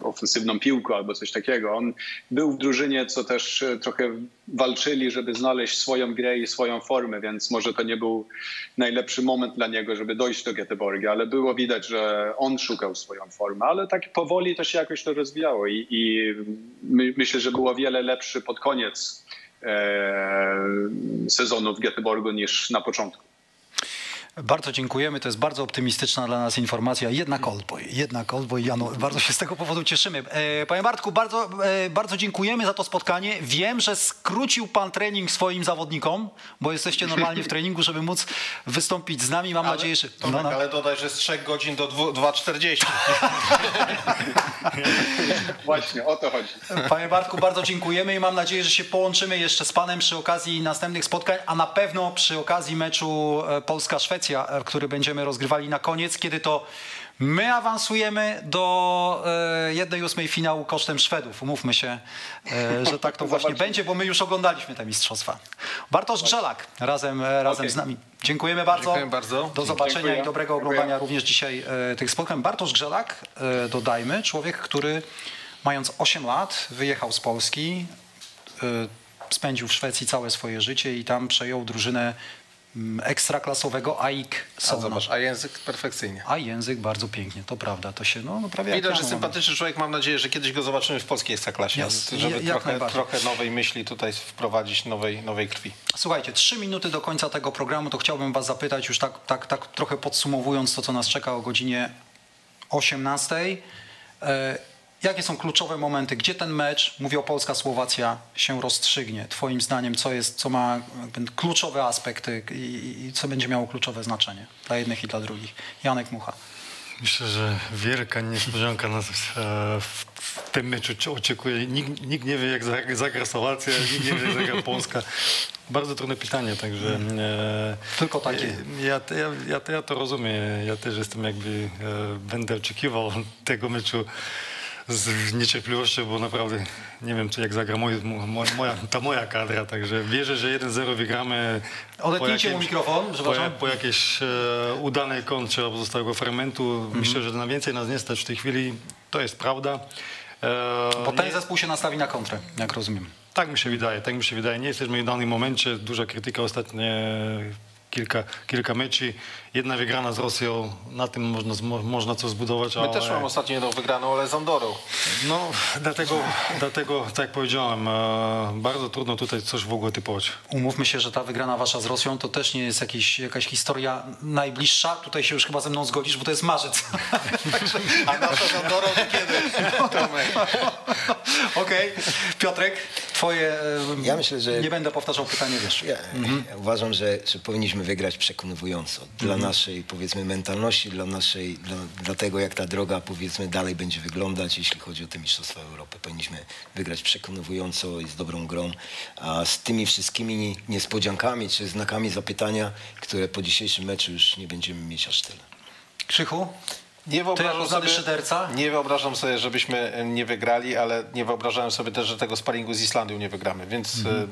ofensywną piłką albo coś takiego. On był w drużynie, co też trochę walczyli, żeby znaleźć swoją grę i swoją formę, więc może to nie był najlepszy moment dla niego, żeby dojść do Göteborga, ale było widać, że on szukał swoją formę, ale tak powoli to się jakoś to rozwijało i, i my, myślę, że było wiele lepszy pod koniec sezonu w Göteborgu niż na początku. Bardzo dziękujemy, to jest bardzo optymistyczna dla nas informacja. Jednak Oldboy, jednak Oldboy, Jano, bardzo się z tego powodu cieszymy. Panie Bartku, bardzo, bardzo dziękujemy za to spotkanie. Wiem, że skrócił pan trening swoim zawodnikom, bo jesteście normalnie w treningu, żeby móc wystąpić z nami. Mam ale, nadzieję, że... Tomek, no, no. Ale dodaj, że z trzech godzin do dwóch czterdzieści. Właśnie, o to chodzi. Panie Bartku, bardzo dziękujemy i mam nadzieję, że się połączymy jeszcze z panem przy okazji następnych spotkań, a na pewno przy okazji meczu Polska-Szwecja, który będziemy rozgrywali na koniec, kiedy to my awansujemy do jednej ósmej finału kosztem Szwedów. Umówmy się, że tak to właśnie będzie, bo my już oglądaliśmy te mistrzostwa. Bartosz Grzelak razem, razem okay. z nami. Dziękujemy bardzo. Dziękuję bardzo. Do zobaczenia Dziękuję. i dobrego oglądania Dziękuję. również dzisiaj tych spotkań. Bartosz Grzelak, dodajmy, człowiek, który mając osiem lat wyjechał z Polski, spędził w Szwecji całe swoje życie i tam przejął drużynę ekstraklasowego Aik Solna. A zobacz, a język perfekcyjnie. A język bardzo pięknie, to prawda. To się, no, no prawie widać, jak że sympatyczny człowiek. Mam nadzieję, że kiedyś go zobaczymy w polskiej ekstraklasie, yes. żeby jak trochę, trochę nowej myśli tutaj wprowadzić, nowej, nowej krwi. Słuchajcie, trzy minuty do końca tego programu, to chciałbym was zapytać już tak, tak, tak trochę podsumowując to, co nas czeka o godzinie osiemnastej. E, jakie są kluczowe momenty? Gdzie ten mecz, mówię o Polska-Słowacja, się rozstrzygnie? Twoim zdaniem, co jest, co ma kluczowe aspekty i, i co będzie miało kluczowe znaczenie dla jednych i dla drugich? Janek Mucha. Myślę, że wielka niespodzianka nas w tym meczu oczekuje. Nikt, nikt nie wie, jak zagra Słowacja, nikt nie wie, jak zagra Polska. Bardzo trudne pytanie, także... Tylko takie. Ja, ja, ja, ja to rozumiem. Ja też jestem jakby... Będę oczekiwał tego meczu z niecierpliwością, bo naprawdę nie wiem, czy jak zagra moja, moja, ta moja kadra, także wierzę, że jeden zero wygramy. Odetnijcie mu mikrofon, przepraszam. Po, po jakiejś e, udanej kontrze pozostałego fermentu. Mhm. Myślę, że na więcej nas nie stać w tej chwili. To jest prawda. E, bo ten nie... zespół się nastawi na kontrę, jak rozumiem. Tak mi się wydaje, tak mi się wydaje. Nie jesteśmy w danym momencie. Duża krytyka ostatnie kilka, kilka meczy. Jedna wygrana z Rosją, na tym można, można co zbudować. My ale... też mamy ostatnio jedną wygraną, ale z Andorą. No, dlatego, dlatego, tak jak powiedziałem, bardzo trudno tutaj coś w ogóle typować. Umówmy się, że ta wygrana wasza z Rosją to też nie jest jakiś, jakaś historia najbliższa. Tutaj się już chyba ze mną zgodzisz, bo to jest marzec. A nasza z Andorą to kiedy? Okej. Piotrek, twoje... Ja myślę, że... Nie będę powtarzał pytania, wiesz. Ja, mhm. ja uważam, że, że powinniśmy wygrać przekonywująco. Dla naszej, powiedzmy, mentalności, dla naszej, dla, dla tego, jak ta droga, powiedzmy, dalej będzie wyglądać, jeśli chodzi o te mistrzostwa Europy. Powinniśmy wygrać przekonująco i z dobrą grą, a z tymi wszystkimi niespodziankami czy znakami zapytania, które po dzisiejszym meczu już nie będziemy mieć aż tyle. Krzychu? Nie wyobrażam, sobie, nie wyobrażam sobie, żebyśmy nie wygrali, ale nie wyobrażałem sobie też, że tego sparingu z Islandią nie wygramy, więc... Mhm.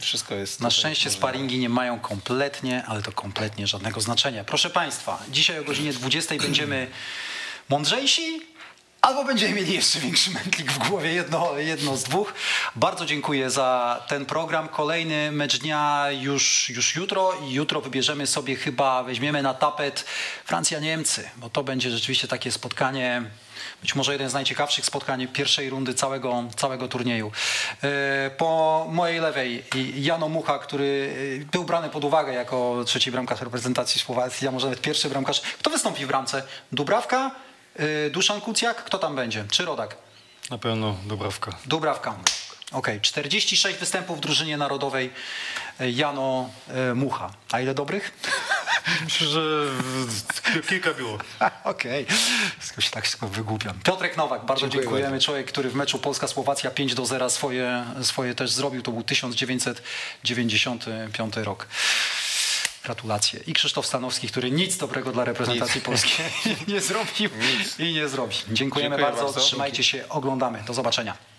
Wszystko jest na szczęście możliwe. Sparingi nie mają kompletnie, ale to kompletnie żadnego znaczenia. Proszę Państwa, dzisiaj o godzinie dwudziestej będziemy mądrzejsi albo będziemy mieli jeszcze większy mętlik w głowie, jedno, jedno z dwóch. Bardzo dziękuję za ten program. Kolejny mecz dnia już, już jutro i jutro wybierzemy sobie chyba, weźmiemy na tapet Francja-Niemcy, bo to będzie rzeczywiście takie spotkanie... Być może jeden z najciekawszych spotkań pierwszej rundy całego, całego turnieju. Po mojej lewej Jan Mucha, który był brany pod uwagę jako trzeci bramkarz reprezentacji Słowacji, a może nawet pierwszy bramkarz. Kto wystąpi w bramce? Dubrawka? Duszan Kucjak? Kto tam będzie? Czy Rodak? Na pewno Dubrawka. Dubrawka. Okej, okay. czterdzieści sześć występów w drużynie narodowej Jano Mucha. A ile dobrych? Myślę, że kilka było. Okej, okay. Tak się wygłupiam. Piotrek Nowak, bardzo dziękuję dziękujemy. Bardzo. Człowiek, który w meczu Polska-Słowacja pięć do zera swoje, swoje też zrobił. To był tysiąc dziewięćset dziewięćdziesiąty piąty rok. Gratulacje. I Krzysztof Stanowski, który nic dobrego dla reprezentacji nic. polskiej nie zrobił nic. i nie zrobi. Dziękujemy Dziękuję bardzo. bardzo. Trzymajcie się, oglądamy. Do zobaczenia.